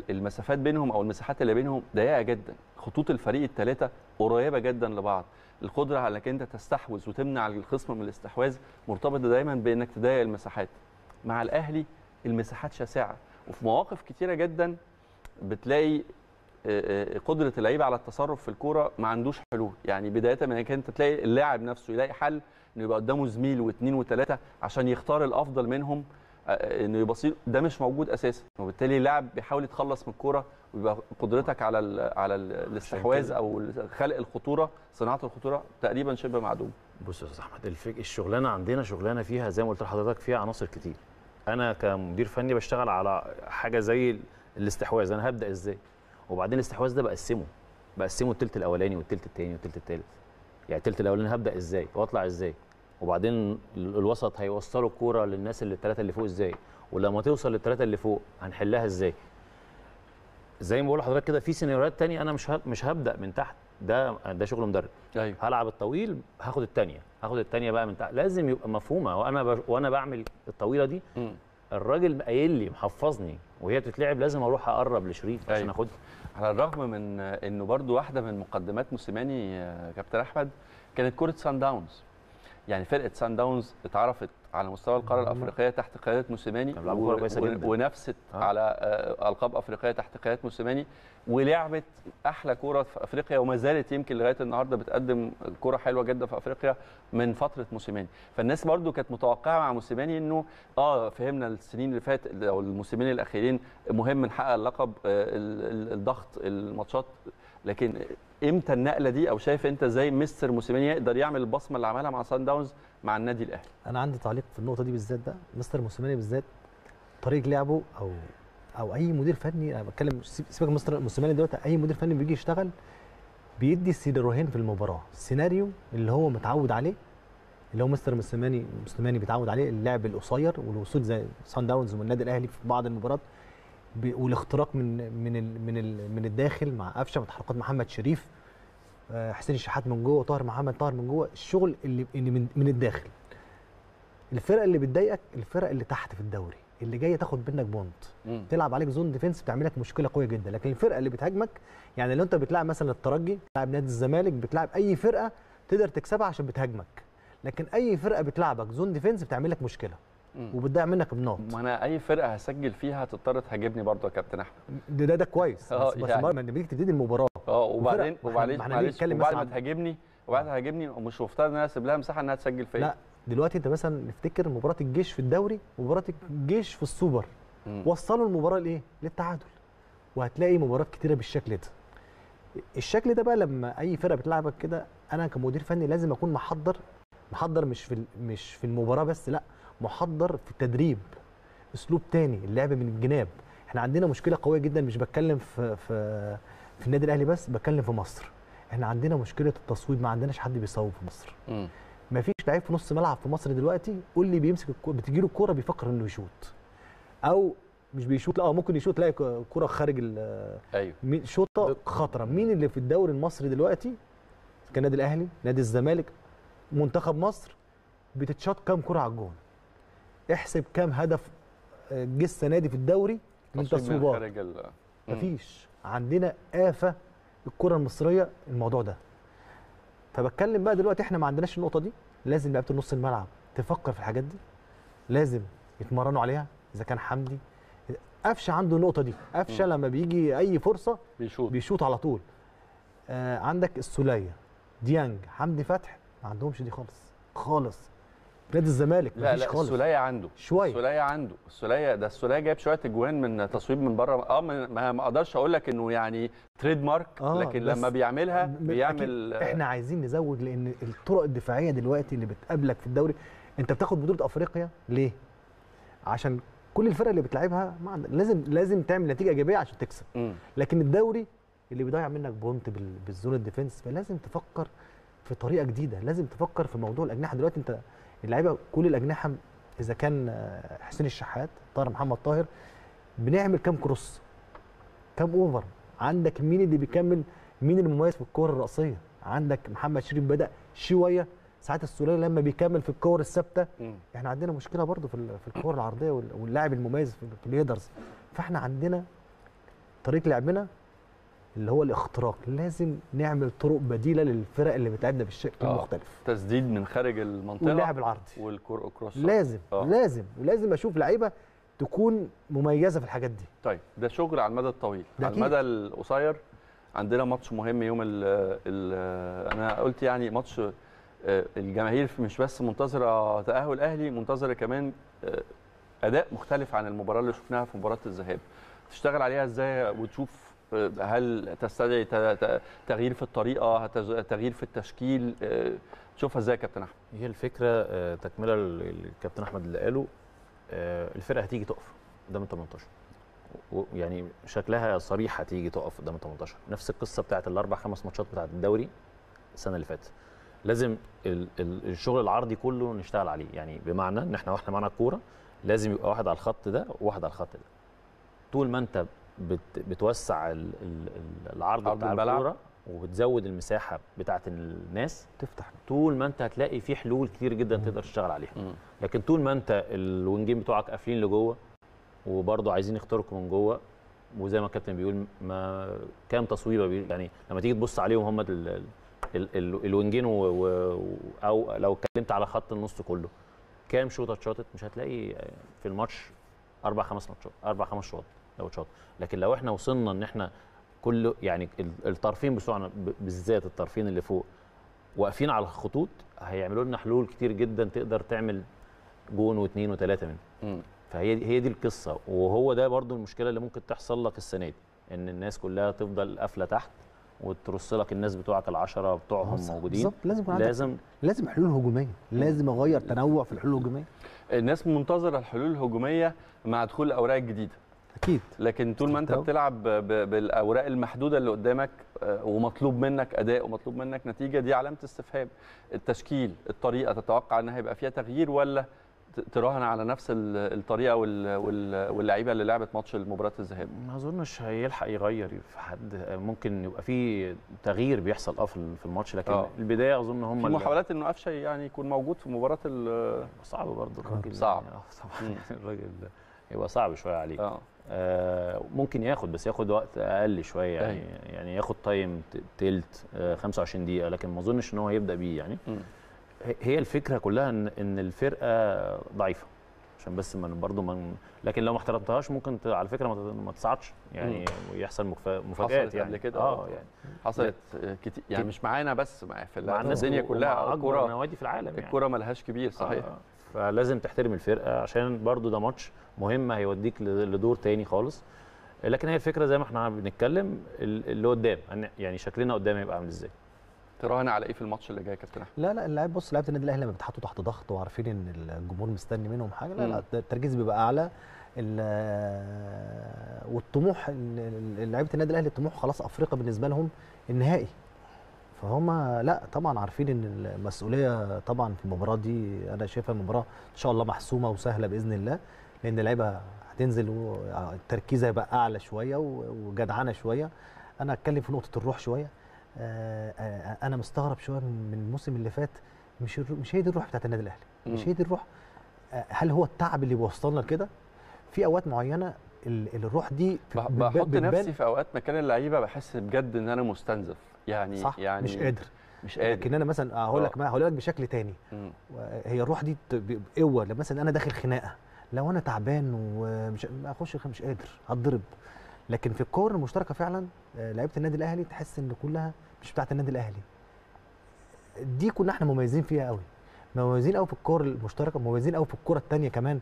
المسافات بينهم او المساحات اللي بينهم ضيقه جدا، خطوط الفريق الثلاثه قريبه جدا لبعض، القدره على انك انت تستحوذ وتمنع الخصم من الاستحواذ مرتبطه دايما بانك تضيق المساحات. مع الاهلي المساحات شاسعه، وفي مواقف كتيره جدا بتلاقي قدره اللعيبه على التصرف في الكوره ما عندوش حلول، يعني بدايه من انك انت تلاقي اللاعب نفسه يلاقي حل انه يبقى قدامه زميل واثنين وثلاثه عشان يختار الافضل منهم انه يبصير، ده مش موجود اساسا، وبالتالي اللاعب بيحاول يتخلص من الكوره، ويبقى قدرتك على الاستحواذ او خلق الخطوره، صناعه الخطوره تقريبا شبه معدومه. بص يا استاذ احمد، الشغلانه عندنا شغلانه فيها زي ما قلت لحضرتك فيها عناصر كتير. انا كمدير فني بشتغل على حاجه زي الاستحواذ، انا هبدا ازاي؟ وبعدين الاستحواذ ده بقسمه الثلث الاولاني والثلث الثاني والثلث الثالث. يعني الثلث الاولاني هبدا ازاي واطلع ازاي؟ وبعدين الوسط هيوصلوا الكوره للناس اللي الثلاثه اللي فوق ازاي؟ ولما توصل للثلاثه اللي فوق هنحلها ازاي؟ زي ما بقول لحضرتك كده في سيناريوهات ثانيه انا مش هبدا من تحت، ده شغل مدرب. أيوة. هلعب الطويل، هاخد الثانيه بقى من تحت، لازم يبقى مفهومه. وانا بعمل الطويله دي الراجل قايل لي محفظني وهي بتتلعب، لازم اروح اقرب لشريف عشان اخدها. على الرغم من انه برضو واحده من مقدمات موسيماني كابتن احمد كانت كره سان داونز، يعني فرقه سان داونز اتعرفت على مستوى القاره الافريقيه تحت قياده موسيماني، ونفست على القاب افريقيه تحت قياده موسيماني، ولعبت احلى كوره في افريقيا، وما زالت يمكن لغايه النهارده بتقدم كوره حلوه جدا في افريقيا من فتره موسيماني. فالناس برضو كانت متوقعه مع موسيماني انه فهمنا السنين اللي فاتت او الموسمين الاخيرين مهم نحقق اللقب، الضغط، الماتشات، لكن امتى النقله دي؟ او شايف انت زي مستر موسيماني يقدر يعمل البصمه اللي عملها مع سان داونز مع النادي الاهلي؟ انا عندي تعليق في النقطه دي بالذات. بقى مستر موسيماني بالذات طريقه لعبه او اي مدير فني، انا بتكلم سيبك من مستر موسيماني دلوقتي، اي مدير فني بيجي يشتغل بيدي سيناريوهين في المباراه، السيناريو اللي هو متعود عليه اللي هو مستر موسيماني بيتعود عليه، اللعب القصير والوصول زي سان داونز والنادي الاهلي في بعض المباريات، والاختراق من الداخل مع قفشه وتحركات محمد شريف، حسين الشحات من جوه، طاهر محمد من جوه، الشغل اللي من الداخل. الفرقه اللي بتضايقك الفرقه اللي تحت في الدوري اللي جايه تاخد منك بونت، تلعب عليك زون ديفنس بتعمل لك مشكله قويه جدا، لكن الفرقه اللي بتهاجمك، يعني لو انت بتلعب مثلا الترجي، بتلعب نادي الزمالك، بتلعب اي فرقه تقدر تكسبها عشان بتهاجمك، لكن اي فرقه بتلعبك زون ديفنس بتعمل لك مشكله وبتضيع منك بنقط. ما انا اي فرقه هسجل فيها هتضطر تهاجمني برضه يا كابتن احمد. ده كويس، بس يعني ما بدك تبتدي المباراه وبعدين وبعد ما هاجمني ومش مفترض ان انا اسيب لها مساحه انها تسجل فيا. لا دلوقتي انت مثلا نفتكر مباراه الجيش في الدوري ومباراه الجيش في السوبر، وصلوا المباراه لايه؟ للتعادل، وهتلاقي مباريات كتيره بالشكل ده. الشكل ده بقى لما اي فرقه بتلعبك كده، انا كمدير فني لازم اكون محضر مش في المباراه بس، لا محضر في التدريب، اسلوب تاني، اللعب من الجناب، احنا عندنا مشكله قويه جدا، مش بتكلم في النادي الاهلي بس، بتكلم في مصر. احنا عندنا مشكله التصويب، ما عندناش حد بيصوب في مصر. ما فيش لعيب في نص ملعب في مصر دلوقتي قول لي بيمسك الكوره بتجيله الكوره بيفكر انه يشوط، او مش بيشوط، لا ممكن يشوط تلاقي كوره خارج ايوه شوطه خطره. مين اللي في الدوري المصري دلوقتي كان نادي الاهلي، نادي الزمالك، منتخب مصر بتتشاط كام كوره على الجون؟ احسب كام هدف جه السنه دي في الدوري من تصويبات؟ مفيش. عندنا آفة الكرة المصرية الموضوع ده. فبتكلم بقى دلوقتي احنا ما عندناش النقطة دي، لازم لعيبة نص الملعب تفكر في الحاجات دي، لازم يتمرنوا عليها. إذا كان حمدي قفشة عنده النقطة دي، قفشة لما بيجي أي فرصة بيشوط على طول. عندك السولية، ديانج، حمدي فتحي، ما عندهمش دي خالص خالص. نادي الزمالك لا مفيش خالص. السولية عنده شويه، السولية ده جايب شويه اجوان من تصويب من بره. ما اقدرش اقول لك انه يعني تريد مارك، لكن لما بيعملها بيعمل. احنا عايزين نزود، لان الطرق الدفاعيه دلوقتي اللي بتقابلك في الدوري، انت بتاخد بطوله افريقيا ليه؟ عشان كل الفرق اللي بتلعبها ما عندك، لازم تعمل نتيجه ايجابيه عشان تكسب. لكن الدوري اللي بيضيع منك بونت بالزون الديفنس، فلازم تفكر في طريقه جديده، لازم تفكر في موضوع الاجنحه دلوقتي. انت اللعيبه كل الاجنحه، اذا كان حسين الشحات، طاهر محمد طاهر، بنعمل كام كروس، كام اوفر؟ عندك مين اللي بيكمل؟ مين المميز في الكور الراسيه؟ عندك محمد شريف بدا شويه ساعات السوريه لما بيكمل في الكور الثابته. احنا عندنا مشكله برضو في الكور العرضيه واللاعب المميز في الهيدرز. فاحنا عندنا طريق لعبنا اللي هو الاختراق، لازم نعمل طرق بديله للفرق اللي بتلعبنا بالشكل المختلف. تسديد من خارج المنطقه واللاعب العرضي والكروس لازم لازم اشوف لعيبه تكون مميزه في الحاجات دي. طيب ده شغل على المدى الطويل، على المدى القصير عندنا ماتش مهم يوم انا قلت يعني ماتش الجماهير مش بس منتظره تاهل الاهلي، منتظره كمان اداء مختلف عن المباراه اللي شفناها في مباراه الذهاب. تشتغل عليها ازاي وتشوف هل تستدعي تغيير في الطريقه، تغيير في التشكيل؟ تشوفها ازاي يا كابتن احمد؟ هي الفكره تكمله الكابتن احمد اللي قاله. الفرقه هتيجي تقف قدام ال 18، يعني شكلها صريح هتيجي تقف قدام ال 18. نفس القصه بتاعت الاربع خمس ماتشات بتاعت الدوري السنه اللي فاتت. لازم الشغل العرضي كله نشتغل عليه، يعني بمعنى ان واحنا معانا الكوره لازم يبقى واحد على الخط ده وواحد على الخط ده. طول ما انت بتوسع العرض بتاع الكوره وبتزود المساحه بتاعه الناس، تفتح. طول ما انت هتلاقي في حلول كتير جدا تقدر تشتغل عليها. لكن طول ما انت الوينجين بتوعك قافلين لجوه وبرضه عايزين يخترقوا من جوه، وزي ما الكابتن بيقول ما كام تصويبه يعني لما تيجي تبص عليهم هم الوينجين، او لو اتكلمت على خط النص كله كام شوطه اتشاطت؟ مش هتلاقي في الماتش اربع خمس ماتشات، اربع خمس شوط لو اتشاط. لكن لو احنا وصلنا ان احنا كل يعني الطرفين بتوعنا بالذات الطرفين اللي فوق واقفين على الخطوط، هيعملوا لنا حلول كتير جدا تقدر تعمل جون واثنين وثلاثه منهم. فهي دي القصه، وهو ده برضو المشكله اللي ممكن تحصل لك السنه دي، ان الناس كلها تفضل قافله تحت وترص لك الناس بتوعك العشره بتوعهم موجودين. لازم حلول هجوميه، لازم اغير تنوع في الحلول الهجوميه. الناس منتظره الحلول الهجوميه مع دخول الاوراق الجديده اكيد، لكن طول ما انت بتلعب بالاوراق المحدوده اللي قدامك ومطلوب منك اداء ومطلوب منك نتيجه، دي علامه استفهام. التشكيل، الطريقه، تتوقع ان هيبقى فيها تغيير ولا تراهن على نفس الطريقه واللعيبه اللي لعبت ماتش مباراه الذهاب؟ ما اظنش هيلحق يغير في حد، ممكن يبقى في تغيير بيحصل في الماتش، لكن البدايه اظن هم في محاولات انه قفشه يعني يكون موجود في مباراه صعبه برضه. الراجل صعب يعني طبعا الراجل يبقى صعب شويه عليك. ممكن ياخد وقت اقل شويه يعني يعني ياخد تايم تلت 25 دقيقه، لكن ما اظنش ان هو هيبدا بيه يعني. هي الفكره كلها ان الفرقه ضعيفه، عشان بس برضه لكن لو ما احترمتهاش ممكن على فكره ما تصعدش يعني، ويحصل مفاجات يعني. حصلت قبل كده يعني حصلت كتير يعني، مش معانا بس، مع الدنيا كلها، كوره نوادي في العالم يعني. الكوره مالهاش كبير صحيح. فلازم تحترم الفرقه، عشان برضو ده ماتش مهم هيوديك لدور تاني خالص. لكن هي الفكره زي ما احنا بنتكلم اللي قدام يعني شكلنا قدام هيبقى عامل ازاي. تراهن على ايه في الماتش اللي جاي يا كابتن احمد؟ لا اللاعب، بص، لعيبه النادي الاهلي لما بيتحطوا تحت ضغط وعارفين ان الجمهور مستني منهم حاجه، لا التركيز بيبقى اعلى، والطموح لعيبه النادي الاهلي الطموح خلاص افريقيا بالنسبه لهم النهائي، فهم لا طبعا عارفين ان المسؤوليه طبعا في المباراه دي. انا شايفها المباراه ان شاء الله محسومه وسهله باذن الله، لان اللعيبه هتنزل وتركيزها هيبقى اعلى شويه وجدعانه شويه. انا هتكلم في نقطه الروح شويه، انا مستغرب شويه من الموسم اللي فات، مش هي دي الروح بتاعت النادي الاهلي، مش هي دي الروح. هل هو التعب اللي بيوصلنا لكده؟ في اوقات معينه الروح دي بحط نفسي في اوقات مكان اللعيبه، بحس بجد ان انا مستنزف، يعني صح، يعني مش قادر. لكن انا مثلا هقول لك بشكل تاني، هي الروح دي قوه. لما مثلا انا داخل خناقه، لو انا تعبان ومش اخش مش قادر هتضرب. لكن في الكور المشتركه فعلا لعيبه النادي الاهلي تحس ان كلها مش بتاعه النادي الاهلي، دي كنا احنا مميزين فيها قوي، مميزين قوي في الكور المشتركه، مميزين قوي في الكره الثانيه كمان.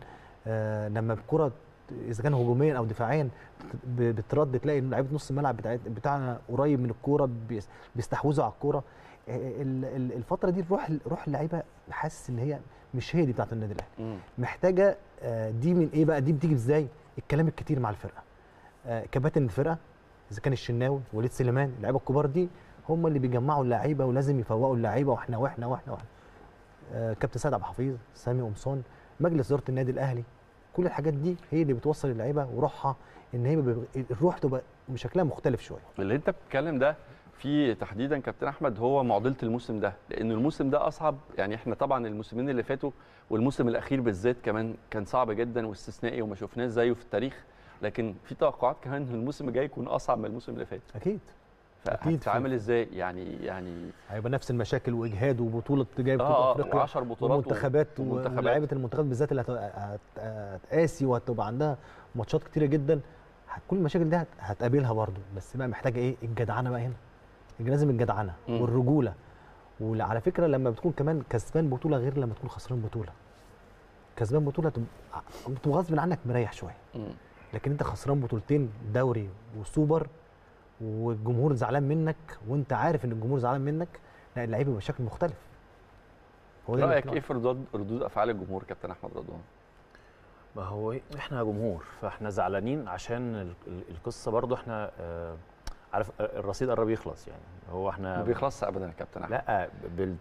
لما الكره اذا كان هجوميا او دفاعيا بترد، تلاقي ان لعيبه نص الملعب بتاعنا قريب من الكوره، بيستحوذوا على الكوره. الفتره دي روح اللعيبه حاسس ان هي مش هي دي بتاعه النادي الاهلي، محتاجه دي من ايه بقى؟ دي بتيجي ازاي؟ الكلام الكتير مع الفرقه، كباتن الفرقه اذا كان الشناوي، وليد سليمان، اللعيبه الكبار دي هم اللي بيجمعوا اللعيبه ولازم يفوقوا اللعيبه، واحنا واحنا واحنا واحنا كابتن سعد عبد الحفيظ، سامي قمصان، مجلس اداره النادي الاهلي، كل الحاجات دي هي اللي بتوصل اللعيبه وروحها، ان هي الروح تبقى شكلها مختلف شويه. اللي انت بتتكلم ده في تحديدا كابتن احمد هو معضله الموسم ده، لان الموسم ده اصعب، يعني احنا طبعا الموسمين اللي فاتوا والموسم الاخير بالذات كمان كان صعب جدا واستثنائي وما شفناه زيه في التاريخ، لكن في توقعات كمان ان الموسم الجاي يكون اصعب من الموسم اللي فات. اكيد. فهتتعامل ازاي؟ يعني هيبقى نفس المشاكل واجهاد وبطوله جايب افريقيا 10 بطولات ومنتخبات، ولاعيبه المنتخبات بالذات اللي هتقاسي وهتبقى عندها ماتشات كتيره جدا، كل المشاكل دي هتقابلها برضو. بس بقى محتاجه ايه؟ الجدعنه بقى هنا، لازم الجدعنه والرجوله. وعلى فكره لما بتكون كمان كسبان بطوله غير لما تكون خسران بطوله. كسبان بطوله بتبقى غصب عنك مريح شويه، لكن انت خسران بطولتين دوري وسوبر والجمهور زعلان منك، وانت عارف ان الجمهور زعلان منك، لا اللعيب بيبقى شكل مختلف. رايك ايه في ردود افعال الجمهور كابتن احمد رضوان؟ ما هو احنا جمهور، فاحنا زعلانين عشان القصه برضو، احنا عارف الرصيد قرب يخلص، يعني هو احنا ما بيخلصش ابدا يا كابتن احمد، لا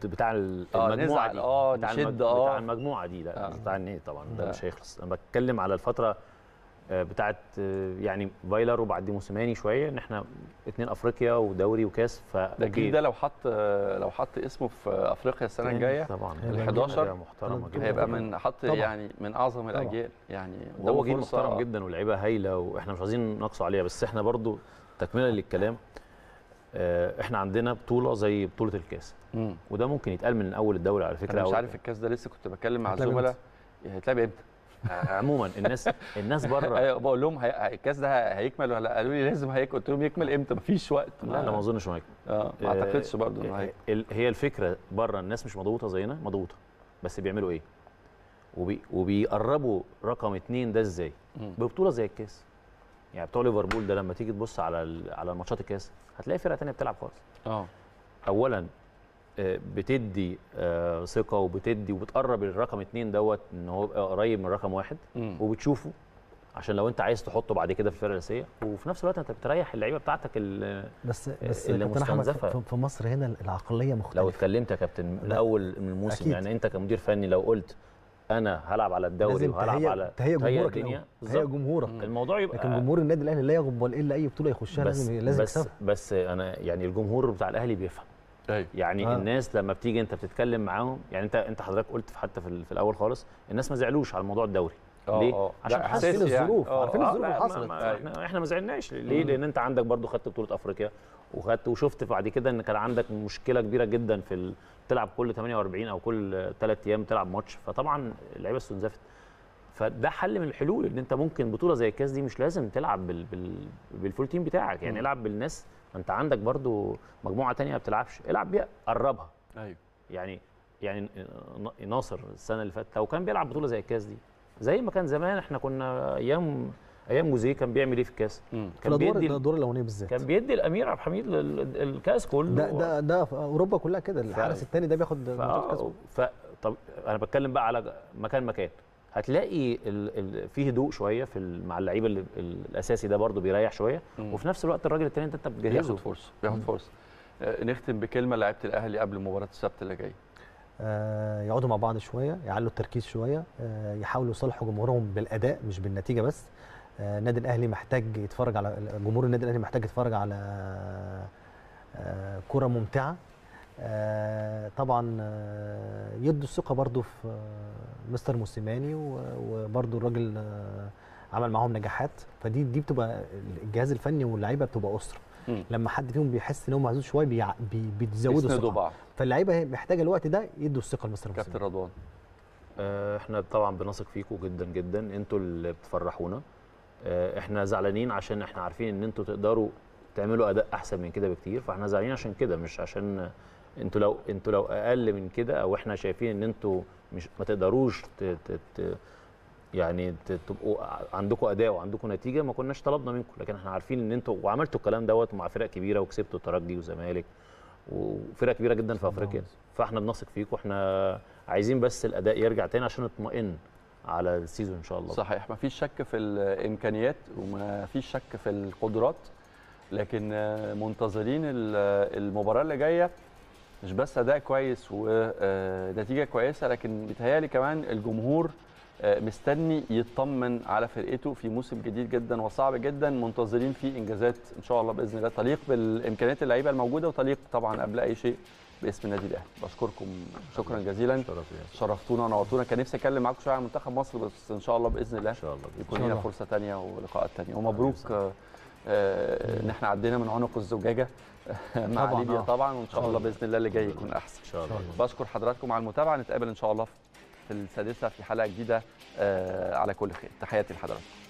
بتاع المجموعه دي، بتاع المجموعه دي، لا بتاع النهائي طبعا ده مش هيخلص. انا بتكلم على الفتره بتاعت يعني فايلر وبعد موسيماني شويه، ان احنا 2 افريقيا ودوري وكاس. ف ده لو حط اسمه في افريقيا السنه الجايه طبعا ال11 محترمه جدا، هيبقى من حط يعني من اعظم الاجيال، يعني ده جيل محترم جدا ولاعيبه هايله، واحنا مش عايزين ننقصوا عليها. بس احنا برضو تكمله للكلام، احنا عندنا بطوله زي بطوله الكاس، وده ممكن يتقال من اول الدوري على فكره. انا مش عارف الكاس ده، لسه كنت بتكلم مع الزملاء هيتلعب امتى. عموما الناس بره بقول لهم الكاس ده هيكمل ولا لا؟ قالوا لي لازم هيكمل. قلت لهم يكمل امتى؟ مفيش وقت. لا ما اظنش هيكمل، ما اعتقدش برضه انه هيكمل. هي الفكره بره الناس مش مضغوطه زينا، مضغوطه، بس بيعملوا ايه؟ وبيقربوا رقم 2 ده ازاي؟ ببطوله زي الكاس. يعني بتوع ليفربول ده لما تيجي تبص على ماتشات الكاس هتلاقي فرقه ثانيه بتلعب خالص. اولا بتدي ثقه وبتقرب الرقم 2 دوت ان هو يبقى قريب من رقم 1، وبتشوفه عشان لو انت عايز تحطه بعد كده في الفرقه الاساسيه، وفي نفس الوقت انت بتريح اللعيبه بتاعتك بس اللي مستنزفه. في مصر هنا العقليه مختلفه. لو اتكلمت يا كابتن من اول من الموسم أكيد. يعني انت كمدير فني لو قلت انا هلعب على الدوري وهلعب على هي جمهورك الموضوع يبقى، لكن جمهور النادي الاهلي لا يقبل الا اي بطوله يخشها لازم يكسبها. بس انا يعني الجمهور بتاع الاهلي بيفهم، يعني الناس لما بتيجي انت بتتكلم معاهم، يعني انت حضرتك قلت حتى في الاول خالص الناس ما زعلوش على موضوع الدوري. ليه؟ عشان حاسين الظروف، عارفين الظروف اللي حصلت. احنا ما زعلناش ليه؟ لان انت عندك برضو خدت بطوله افريقيا، وشفت بعد كده ان كان عندك مشكله كبيره جدا في بتلعب كل 48 او كل 3 ايام بتلعب ماتش، فطبعا اللعيبه استنزفت. فده حل من الحلول، ان انت ممكن بطوله زي الكاس دي مش لازم تلعب بالفول تيم بتاعك، يعني العب بالناس. انت عندك برضو مجموعه ثانيه ما بتلعبش، العب بيها قربها. ايوه يعني ناصر السنه اللي فاتت لو كان بيلعب بطوله زي الكاس دي زي ما كان زمان، احنا كنا ايام ايام جوزيه كان بيعمل ايه في الكاس؟ كان بيدي الادوار الاولانيه بالذات، كان بيدي الامير عبد الحميد الكاس كله ده في اوروبا كلها كده، الحارس الثاني ده بياخد الكاس. طب انا بتكلم بقى على مكان هتلاقي فيه هدوء شويه مع اللعيبه الاساسي ده برضه بيريح شويه، وفي نفس الوقت الراجل الثاني انت بتجهزه بياخد فرصه. نختم بكلمه لعيبه الاهلي قبل مباراه السبت اللي جاي. يقعدوا مع بعض شويه، يعلوا التركيز شويه، يحاولوا يصالحوا جمهورهم بالاداء مش بالنتيجه بس. النادي الاهلي محتاج يتفرج على جمهور النادي الاهلي، محتاج يتفرج على كره ممتعه. طبعا يدوا الثقه برضو في مستر موسيماني، وبرضو الراجل عمل معاهم نجاحات، فدي بتبقى الجهاز الفني واللعيبه بتبقى اسره. لما حد فيهم بيحس ان هو معزوز شويه بيزودوا الثقه، فاللعيبه محتاجه الوقت ده يدوا الثقه لمستر موسيماني. كابتن رضوان، احنا طبعا بنثق فيكم جدا جدا، انتوا اللي بتفرحونا. احنا زعلانين عشان احنا عارفين ان انتوا تقدروا تعملوا اداء احسن من كده بكتير، فاحنا زعلانين عشان كده، مش عشان انتوا لو اقل من كده او احنا شايفين ان انتوا مش ما تقدروش يعني تبقوا عندكم اداء وعندكم نتيجه، ما كناش طلبنا منكم، لكن احنا عارفين ان انتوا وعملتوا الكلام دوت مع فرق كبيره، وكسبتوا الترجي والزمالك وفرق كبيره جدا في افريقيا، فاحنا بنثق فيكم، احنا عايزين بس الاداء يرجع تاني عشان نطمئن على السيزون ان شاء الله. صحيح، ما فيش شك في الامكانيات وما فيش شك في القدرات، لكن منتظرين المباراه اللي جايه مش بس اداء كويس ونتيجه كويسه، لكن بيتهيألي كمان الجمهور مستني يطمن على فرقته في موسم جديد جدا وصعب جدا، منتظرين فيه انجازات ان شاء الله باذن الله، تليق بالامكانيات اللعيبه الموجوده، وتليق طبعا قبل اي شيء باسم النادي الاهلي. بشكركم شكرا جزيلا، شرفتونا ونورتونا. كان نفسي اتكلم معاكم شويه عن منتخب مصر، بس ان شاء الله باذن الله يكون لنا فرصه ثانيه ولقاءات ثانيه. ومبروك ان احنا عدينا من عنق الزجاجه مع ليبيا طبعا، وان شاء الله باذن الله اللي جاي يكون احسن ان شاء الله. بشكر حضراتكم على المتابعه، نتقابل ان شاء الله في السادسة في حلقة جديدة على كل خير. تحياتي لحضراتكم.